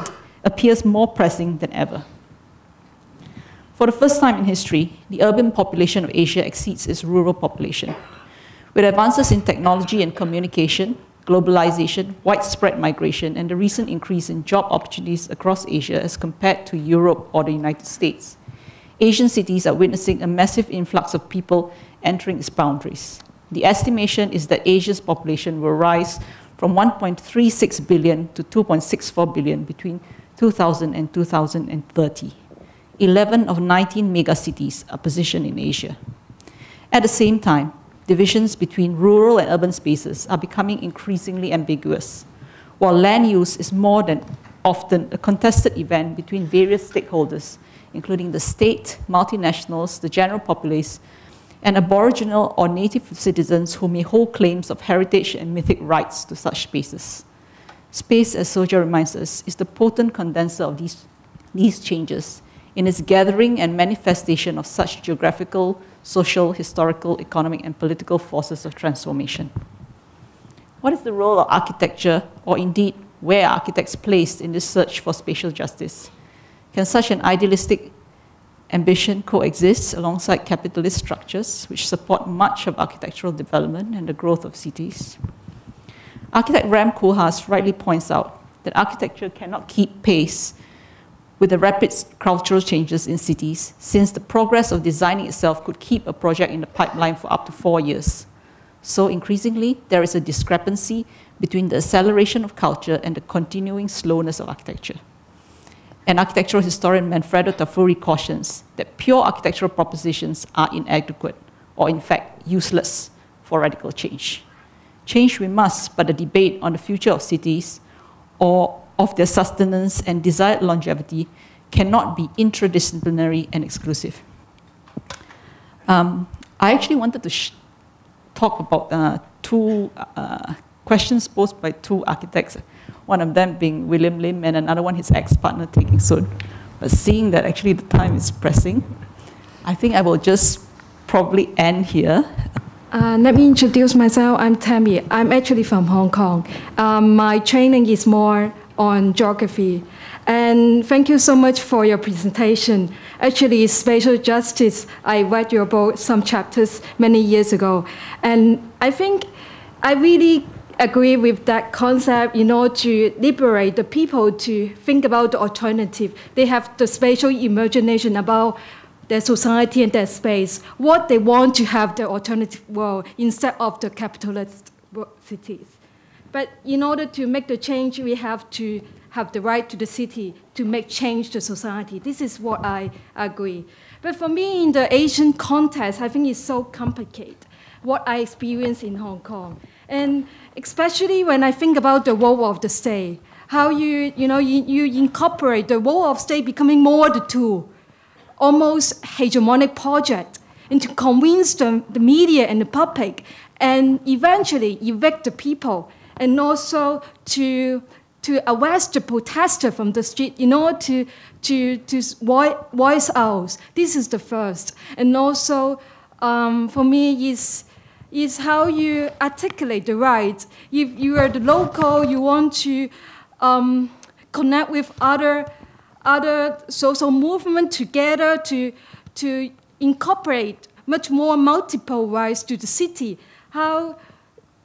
appears more pressing than ever. For the first time in history, the urban population of Asia exceeds its rural population. With advances in technology and communication, globalization, widespread migration, and the recent increase in job opportunities across Asia as compared to Europe or the United States, Asian cities are witnessing a massive influx of people entering its boundaries. The estimation is that Asia's population will rise from one point three six billion to two point six four billion between two thousand and two thousand thirty. eleven of nineteen megacities are positioned in Asia. At the same time, divisions between rural and urban spaces are becoming increasingly ambiguous, while land use is more than often a contested event between various stakeholders, including the state, multinationals, the general populace, and aboriginal or native citizens who may hold claims of heritage and mythic rights to such spaces. Space, as Soja reminds us, is the potent condenser of these, these changes in its gathering and manifestation of such geographical, social, historical, economic, and political forces of transformation. What is the role of architecture, or indeed, where are architects placed in this search for spatial justice? Can such an idealistic ambition coexist alongside capitalist structures which support much of architectural development and the growth of cities? Architect Ram Koolhaas rightly points out that architecture cannot keep pace with the rapid cultural changes in cities, since the progress of designing itself could keep a project in the pipeline for up to four years. So increasingly, there is a discrepancy between the acceleration of culture and the continuing slowness of architecture. And architectural historian Manfredo Tafuri cautions that pure architectural propositions are inadequate, or in fact useless, for radical change. Change we must, but the debate on the future of cities, or of their sustenance and desired longevity, cannot be interdisciplinary and exclusive. Um, I actually wanted to sh talk about uh, two uh, questions posed by two architects, one of them being William Lim and another one his ex-partner taking soon. But seeing that actually the time is pressing, I think I will just probably end here. Uh, let me introduce myself. I'm Tammy. I'm actually from Hong Kong. Um, my training is more on geography. And thank you so much for your presentation. Actually, spatial justice, I read your book, some chapters many years ago. And I think I really agree with that concept. In order to liberate the people to think about the alternative, they have the spatial imagination about their society and their space, what they want to have, the alternative world instead of the capitalist cities. But in order to make the change, we have to have the right to the city to make change to society. This is what I agree. But for me, in the Asian context, I think it's so complicated, what I experienced in Hong Kong. And especially when I think about the role of the state, how you, you, know, you, you incorporate the role of state becoming more the tool, almost hegemonic project, and to convince the, the media and the public, and eventually evict the people, and also to, to arrest the protester from the street in order to, to, to voice out. This is the first. And also, um, for me, it's is how you articulate the rights. If you are the local, you want to um, connect with other other social movements together to, to incorporate much more multiple rights to the city. How,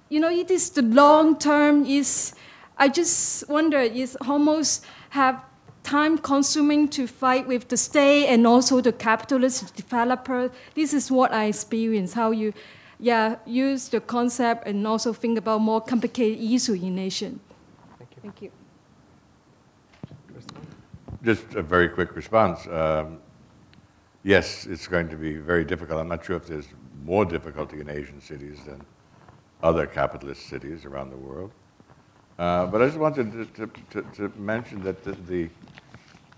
you know, it is the long term is, I just wonder, is almost have time consuming to fight with the state and also the capitalist developer. This is what I experience, how you yeah, use the concept and also think about more complicated issues in nation. Thank you. Thank you. Just a very quick response. Um, yes, it's going to be very difficult. I'm not sure if there's more difficulty in Asian cities than other capitalist cities around the world. Uh, but I just wanted to, to, to, to mention that the, the,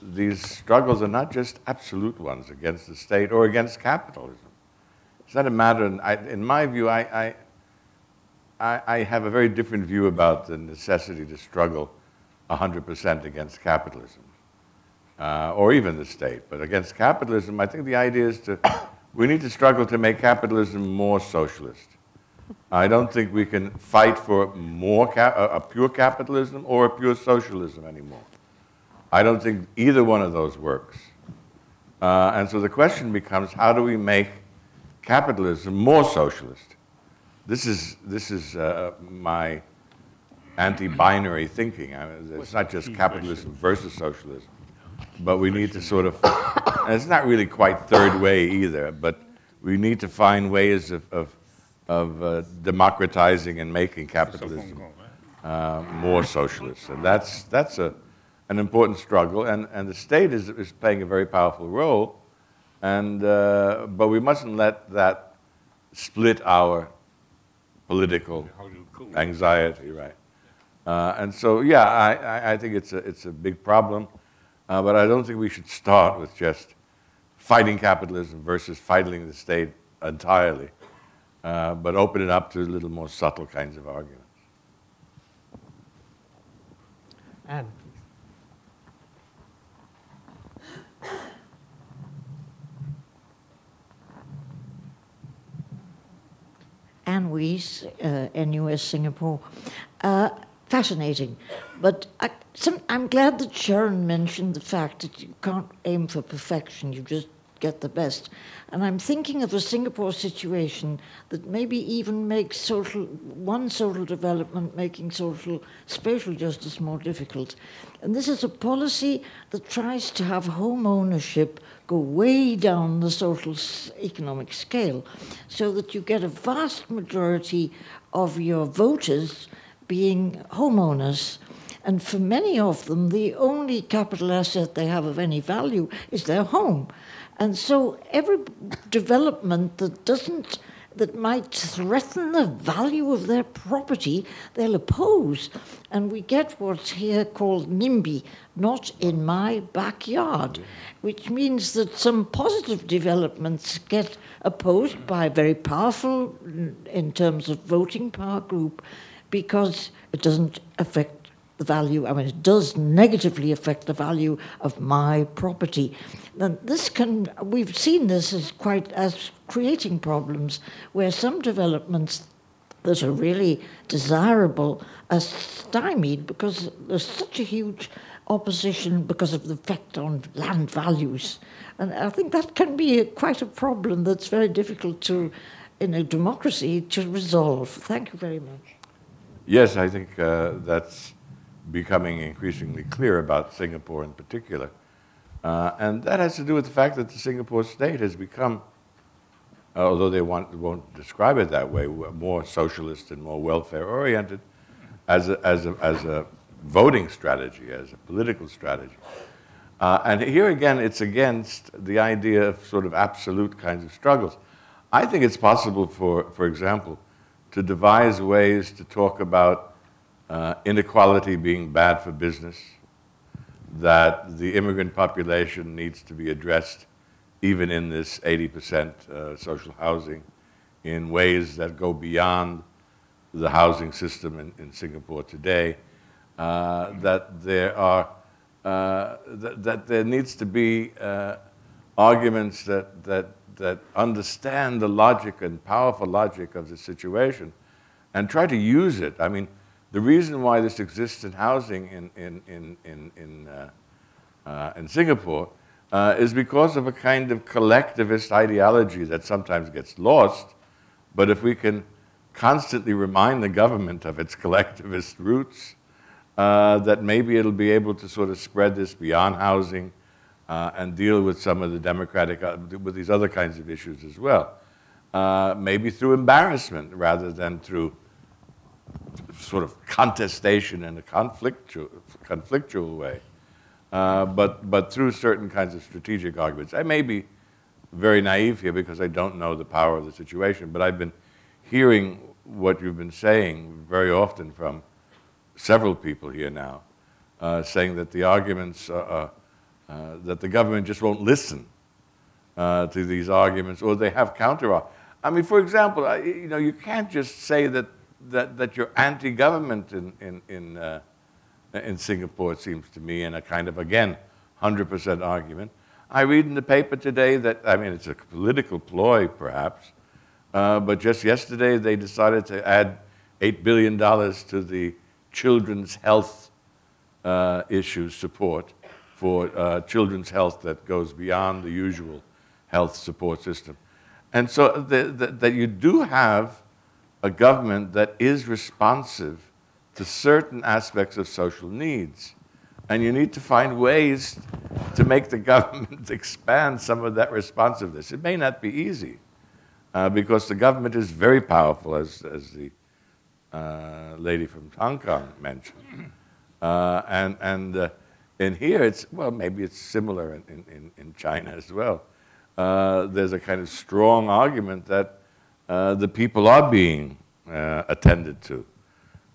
these struggles are not just absolute ones against the state or against capitalism. It's not a matter, in, I, in my view, I, I, I have a very different view about the necessity to struggle one hundred percent against capitalism, uh, or even the state. But against capitalism, I think the idea is to, we need to struggle to make capitalism more socialist. I don't think we can fight for more cap a pure capitalism or a pure socialism anymore. I don't think either one of those works. Uh, and so the question becomes, how do we make capitalism more socialist? This is, this is uh, my anti-binary thinking. I mean, it's not just capitalism versus socialism, but we need to sort of, and it's not really quite third way either, but we need to find ways of, of of uh, democratizing and making capitalism uh, more socialist. And that's, that's a, an important struggle. And, and the state is, is playing a very powerful role. And, uh, but we mustn't let that split our political anxiety, right? Uh, and so, yeah, I, I think it's a, it's a big problem. Uh, but I don't think we should start with just fighting capitalism versus fighting the state entirely. Uh, but open it up to a little more subtle kinds of arguments. Anne, please. Anne Weiss, uh, N U S Singapore. Uh, fascinating. But I, some, I'm glad that Sharon mentioned the fact that you can't aim for perfection. You just get the best. And I'm thinking of a Singapore situation that maybe even makes social, one social development making social, spatial justice more difficult. And this is a policy that tries to have home ownership go way down the social economic scale so that you get a vast majority of your voters being homeowners. And for many of them, the only capital asset they have of any value is their home. And so every development that doesn't, that might threaten the value of their property, they'll oppose. And we get what's here called NIMBY, not in my backyard, which means that some positive developments get opposed by a very powerful, in terms of voting power group, because it doesn't affect the value, I mean, it does negatively affect the value of my property. Now, this can, we've seen this as quite as creating problems where some developments that are really desirable are stymied because there's such a huge opposition because of the effect on land values. And I think that can be a, quite a problem that's very difficult to, in a democracy, to resolve. Thank you very much. Yes, I think uh, that's becoming increasingly clear about Singapore in particular. Uh, and that has to do with the fact that the Singapore state has become, although they want, won't describe it that way, more socialist and more welfare-oriented as a, as, a, as a voting strategy, as a political strategy. Uh, and here again, it's against the idea of sort of absolute kinds of struggles. I think it's possible, for, for example, to devise ways to talk about Uh, inequality being bad for business, that the immigrant population needs to be addressed even in this eighty percent uh, social housing in ways that go beyond the housing system in, in Singapore today, uh, that there are, uh, th that there needs to be uh, arguments that, that, that understand the logic and powerful logic of the situation and try to use it. I mean, the reason why this exists in housing in, in, in, in, in uh, uh, and Singapore uh, is because of a kind of collectivist ideology that sometimes gets lost. But if we can constantly remind the government of its collectivist roots, uh, that maybe it'll be able to sort of spread this beyond housing uh, and deal with some of the democratic, uh, with these other kinds of issues as well. Uh, maybe through embarrassment rather than through sort of contestation in a conflictual, conflictual way, uh, but, but through certain kinds of strategic arguments. I may be very naive here because I don't know the power of the situation, but I've been hearing what you've been saying very often from several people here now, uh, saying that the arguments, uh, uh, that the government just won't listen uh, to these arguments, or they have counter. I mean, for example, I, you know, you can't just say that That, that you're anti-government in, in, in, uh, in Singapore, it seems to me, in a kind of, again, one hundred percent argument. I read in the paper today that, I mean, it's a political ploy, perhaps, uh, but just yesterday they decided to add eight billion dollars to the children's health uh, issue support for uh, children's health that goes beyond the usual health support system. And so that you do have a government that is responsive to certain aspects of social needs. And you need to find ways to make the government expand some of that responsiveness. It may not be easy, uh, because the government is very powerful, as, as the uh, lady from Hong Kong mentioned. Uh, and and uh, in here, it's, well, maybe it's similar in, in, in China as well. Uh, there's a kind of strong argument that Uh, the people are being uh, attended to.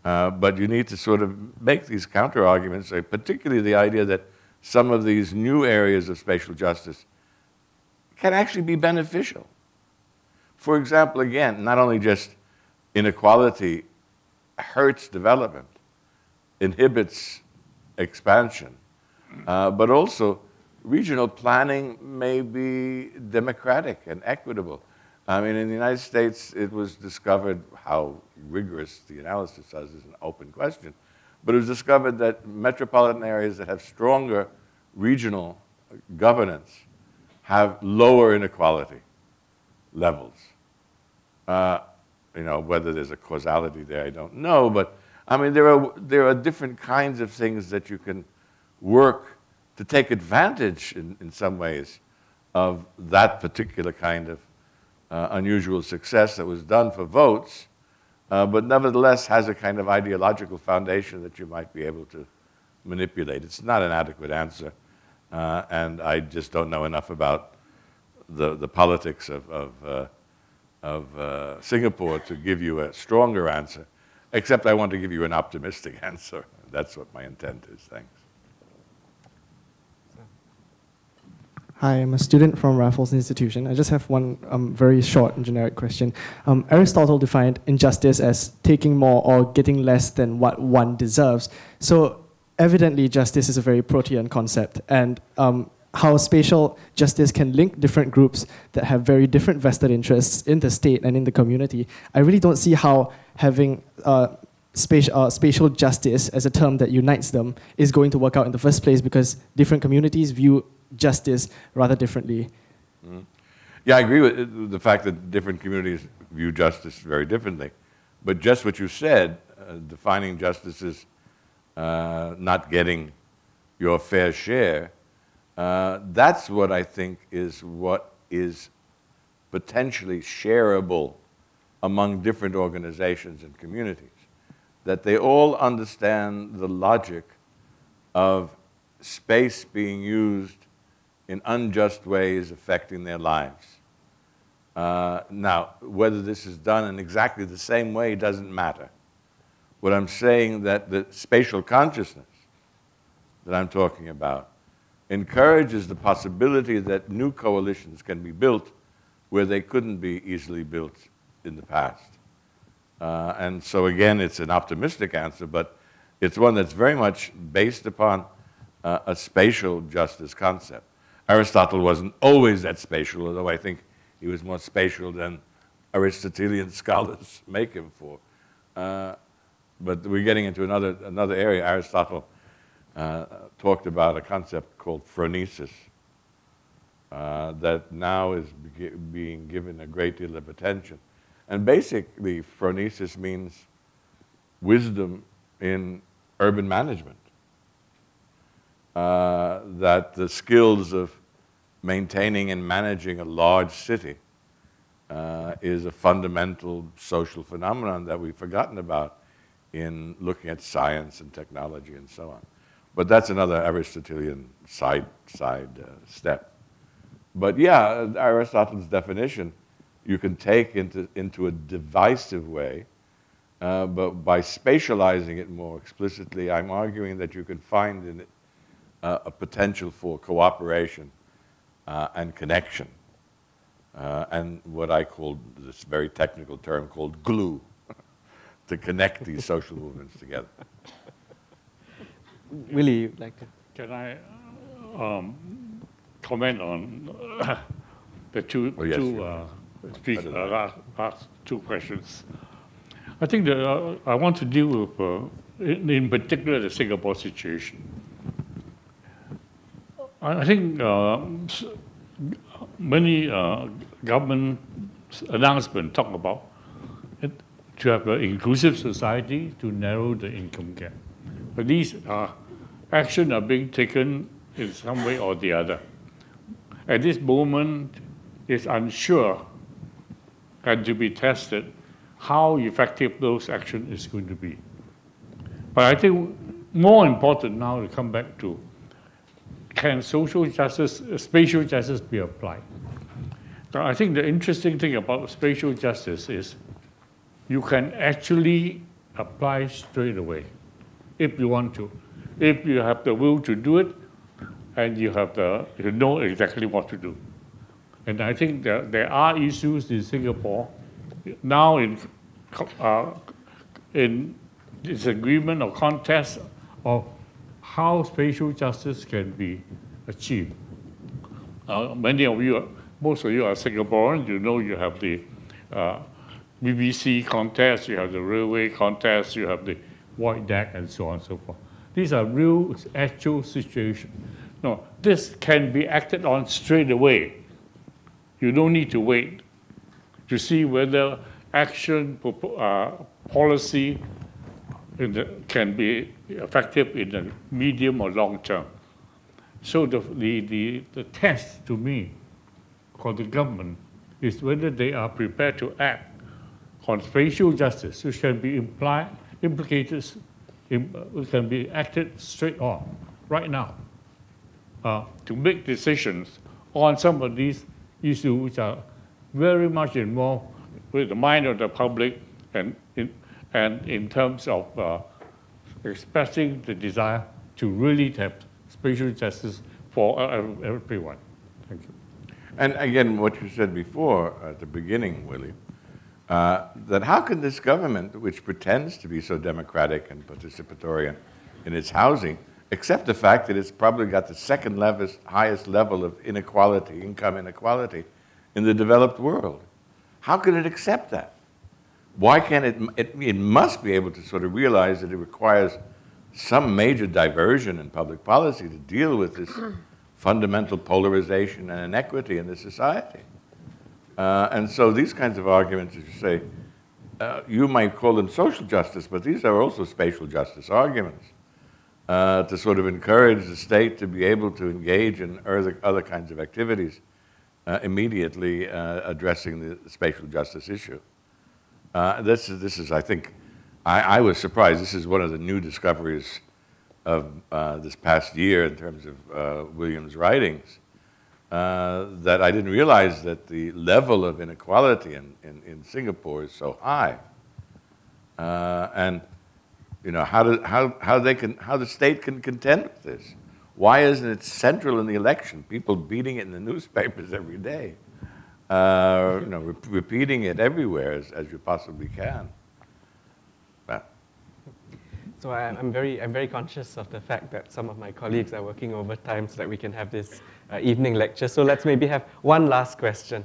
Uh, but you need to sort of make these counter-arguments, particularly the idea that some of these new areas of spatial justice can actually be beneficial. For example, again, not only just inequality hurts development, inhibits expansion, uh, but also regional planning may be democratic and equitable. I mean, in the United States, it was discovered how rigorous the analysis was, is an open question. But it was discovered that metropolitan areas that have stronger regional governance have lower inequality levels. Uh, you know, whether there's a causality there, I don't know. But, I mean, there are, there are different kinds of things that you can work to take advantage, in, in some ways, of that particular kind of Uh, unusual success that was done for votes, uh, but nevertheless has a kind of ideological foundation that you might be able to manipulate. It's not an adequate answer, uh, and I just don't know enough about the, the politics of, of, uh, of uh, Singapore to give you a stronger answer, except I want to give you an optimistic answer. That's what my intent is. Thanks. Hi, I'm a student from Raffles Institution. I just have one um, very short and generic question. Um, Aristotle defined injustice as taking more or getting less than what one deserves. So evidently, justice is a very protean concept, and um, how spatial justice can link different groups that have very different vested interests in the state and in the community. I really don't see how having uh, Spatial, uh, spatial justice as a term that unites them is going to work out in the first place, because different communities view justice rather differently. Mm. Yeah, I agree with the fact that different communities view justice very differently. But just what you said, uh, defining justice as uh, not getting your fair share, uh, that's what I think is what is potentially shareable among different organizations and communities. That they all understand the logic of space being used in unjust ways affecting their lives. Uh, now, whether this is done in exactly the same way doesn't matter. What I'm saying that the spatial consciousness that I'm talking about encourages the possibility that new coalitions can be built where they couldn't be easily built in the past. Uh, and so again, it's an optimistic answer, but it's one that's very much based upon uh, a spatial justice concept. Aristotle wasn't always that spatial, although I think he was more spatial than Aristotelian scholars make him for. Uh, but we're getting into another, another area. Aristotle uh, talked about a concept called phronesis uh, that now is be being given a great deal of attention. And basically, phronesis means wisdom in urban management, uh, that the skills of maintaining and managing a large city uh, is a fundamental social phenomenon that we've forgotten about in looking at science and technology and so on. But that's another Aristotelian side, side uh, step. But yeah, Aristotle's definition, you can take into, into a divisive way, uh, but by spatializing it more explicitly, I'm arguing that you can find in it uh, a potential for cooperation uh, and connection, uh, and what I call this very technical term called glue, to connect these social movements together. Willie, you'd like to? Can I um, comment on uh, the two, oh, yes, two uh, speak, uh, last, last two questions? I think that uh, I want to deal with, uh, in, in particular, the Singapore situation. I think uh, many uh, government announcements talk about it, to have an inclusive society to narrow the income gap. But these uh, actions are being taken in some way or the other. At this moment, it's unsure and to be tested how effective those action is going to be. But I think more important now to come back to, can social justice, spatial justice be applied? Now, I think the interesting thing about spatial justice is you can actually apply straight away if you want to, if you have the will to do it, and you have the, you know exactly what to do. And I think there, there are issues in Singapore now in, uh, in disagreement or contest of how spatial justice can be achieved. Uh, many of you, are, most of you are Singaporeans, you know you have the uh, B B C contest, you have the railway contest, you have the void deck, and so on and so forth. These are real, actual situations. No, this can be acted on straight away. You don't need to wait to see whether action, uh, policy in the, can be effective in the medium or long term. So the, the, the, the test to me for the government is whether they are prepared to act on spatial justice, which can be implied implicated, can be acted straight on, right now, uh, to make decisions on some of these issues which are very much involved with the mind of the public and in, and in terms of uh, expressing the desire to really have spatial justice for everyone. Thank you. And again, what you said before at the beginning, Willie, Uh, that how can this government, which pretends to be so democratic and participatory in its housing, accept the fact that it's probably got the second lowest, highest level of inequality, income inequality, in the developed world? How can it accept that? Why can't it, it, it must be able to sort of realize that it requires some major diversion in public policy to deal with this fundamental polarization and inequity in the society. Uh, and so these kinds of arguments, as you say, uh, you might call them social justice, but these are also spatial justice arguments uh, to sort of encourage the state to be able to engage in other, other kinds of activities uh, immediately uh, addressing the spatial justice issue. Uh, this, is, this is, I think, I, I was surprised. This is one of the new discoveries of uh, this past year in terms of uh, William's writings. Uh, that I didn't realize that the level of inequality in, in, in Singapore is so high, uh, and you know how, do, how, how they can how the state can contend with this. Why isn't it central in the election? People beating it in the newspapers every day, uh, you know, re repeating it everywhere as, as you possibly can. But. So I'm very I'm very conscious of the fact that some of my colleagues are working overtime so that we can have this Uh, evening lecture. So let's maybe have one last question.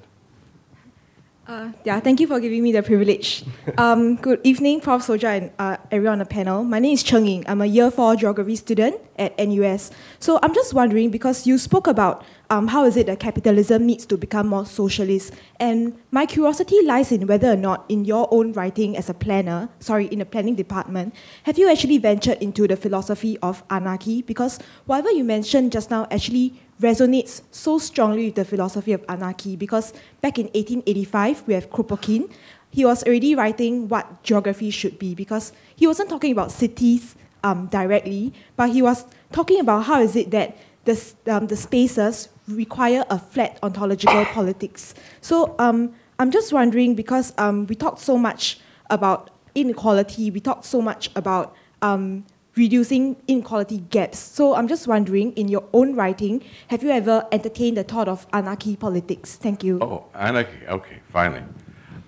Uh, yeah, thank you for giving me the privilege. Um, good evening, Professor Soja and uh, everyone on the panel. My name is Cheng Ying. I'm a year four geography student at N U S. So I'm just wondering, because you spoke about um, how is it that capitalism needs to become more socialist, and my curiosity lies in whether or not in your own writing as a planner, sorry, in the planning department, have you actually ventured into the philosophy of anarchy? Because whatever you mentioned just now actually resonates so strongly with the philosophy of anarchy, because back in eighteen eighty-five, we have Kropotkin. He was already writing what geography should be, because he wasn't talking about cities um, directly, but he was talking about how is it that this, um, the spaces require a flat ontological politics. So um, I'm just wondering, because um, we talked so much about inequality, we talked so much about um, reducing inequality gaps. So I'm just wondering, in your own writing, have you ever entertained the thought of anarchy politics? Thank you. Oh, anarchy. Okay, finally.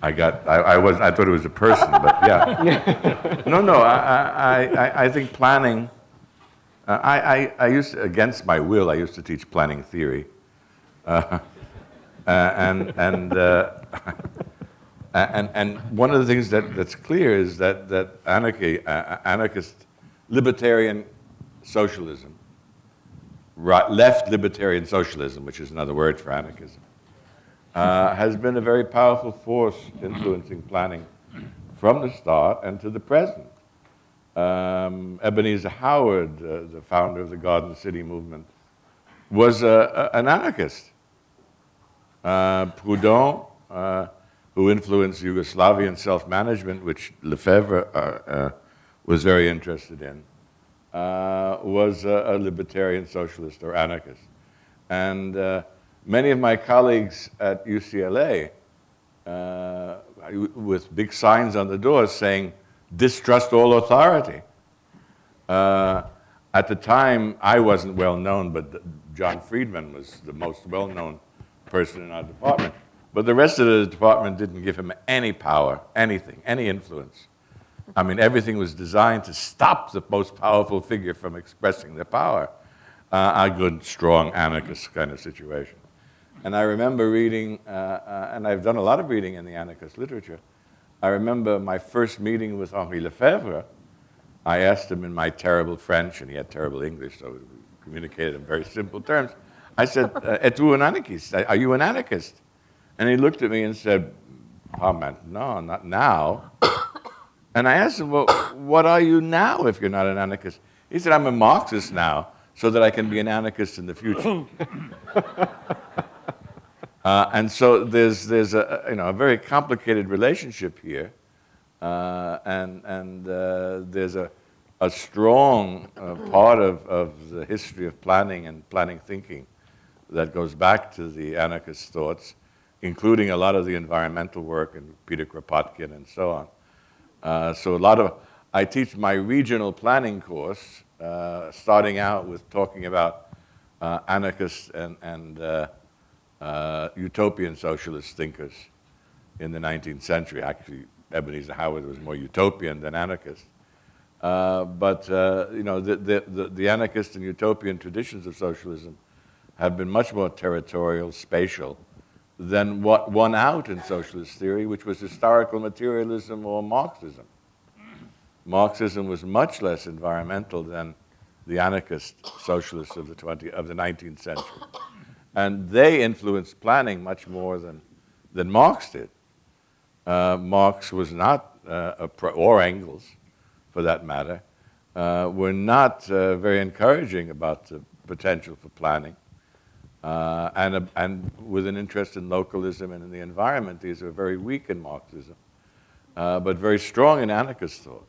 I got, I, I was, I thought it was a person, but yeah. yeah. No, no, I, I, I think planning, uh, I, I, I used to, against my will, I used to teach planning theory. Uh, uh, and, and, uh, and, and one of the things that, that's clear is that, that anarchy, uh, anarchist, libertarian socialism, right, left libertarian socialism, which is another word for anarchism, uh, has been a very powerful force influencing planning from the start and to the present. Um, Ebenezer Howard, uh, the founder of the Garden City movement, was a, a, an anarchist. Uh, Proudhon, uh, who influenced Yugoslavian self-management, which Lefebvre uh, uh, was very interested in, uh, was a, a libertarian socialist or anarchist. And uh, many of my colleagues at U C L A, uh, with big signs on the doors saying, distrust all authority. Uh, at the time, I wasn't well known, but John Friedman was the most well-known person in our department. But the rest of the department didn't give him any power, anything, any influence. I mean, everything was designed to stop the most powerful figure from expressing their power, uh, a good, strong, anarchist kind of situation. And I remember reading, uh, uh, and I've done a lot of reading in the anarchist literature. I remember my first meeting with Henri Lefebvre. I asked him in my terrible French, and he had terrible English, so we communicated in very simple terms. I said, uh, "Et vous un anarchiste? Are you an anarchist?" And he looked at me and said, "Pardon, no, not now." And I asked him, well, what are you now if you're not an anarchist? He said, I'm a Marxist now so that I can be an anarchist in the future. uh, and so there's, there's a, you know, a very complicated relationship here. Uh, and and uh, there's a, a strong uh, part of, of the history of planning and planning thinking that goes back to the anarchist thoughts, including a lot of the environmental work and Peter Kropotkin and so on. Uh, so a lot of, I teach my regional planning course, uh, starting out with talking about uh, anarchist and, and uh, uh, utopian socialist thinkers in the nineteenth century. Actually, Ebenezer Howard was more utopian than anarchist. Uh, but, uh, you know, the, the, the, the anarchist and utopian traditions of socialism have been much more territorial, spatial, than what won out in socialist theory, which was historical materialism or Marxism. Marxism was much less environmental than the anarchist socialists of the, twentieth, of the nineteenth century. And they influenced planning much more than, than Marx did. Uh, Marx was not, uh, a pro, or Engels, for that matter, uh, were not uh, very encouraging about the potential for planning. Uh, and, a, and with an interest in localism and in the environment, these are very weak in Marxism, uh, but very strong in anarchist thought,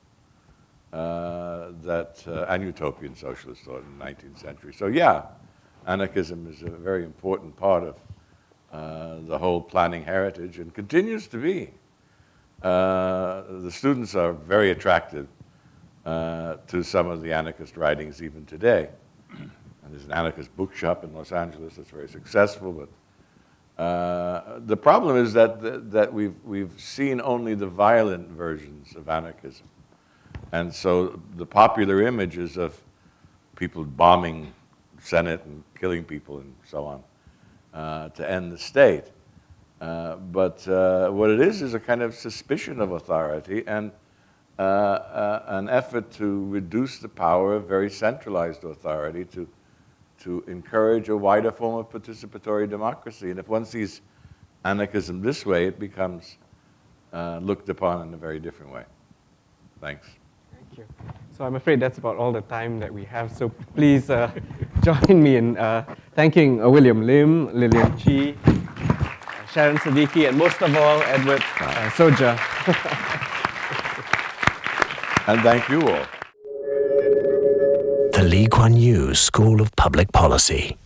uh, that, uh, and utopian socialist thought in the nineteenth century. So yeah, anarchism is a very important part of uh, the whole planning heritage and continues to be. Uh, the students are very attracted uh, to some of the anarchist writings even today. And there's an anarchist bookshop in Los Angeles that's very successful. But uh, the problem is that, th that we've, we've seen only the violent versions of anarchism. And so the popular images of people bombing the Senate and killing people and so on uh, to end the state Uh, but uh, what it is is a kind of suspicion of authority and uh, uh, an effort to reduce the power of very centralized authority to, to encourage a wider form of participatory democracy. And if one sees anarchism this way, it becomes uh, looked upon in a very different way. Thanks. Thank you. So I'm afraid that's about all the time that we have. So please uh, join me in uh, thanking uh, William Lim, Lillian Chee, Sharon Siddiqui, and most of all, Edward uh, Soja. And thank you all. The Lee Kuan Yew School of Public Policy.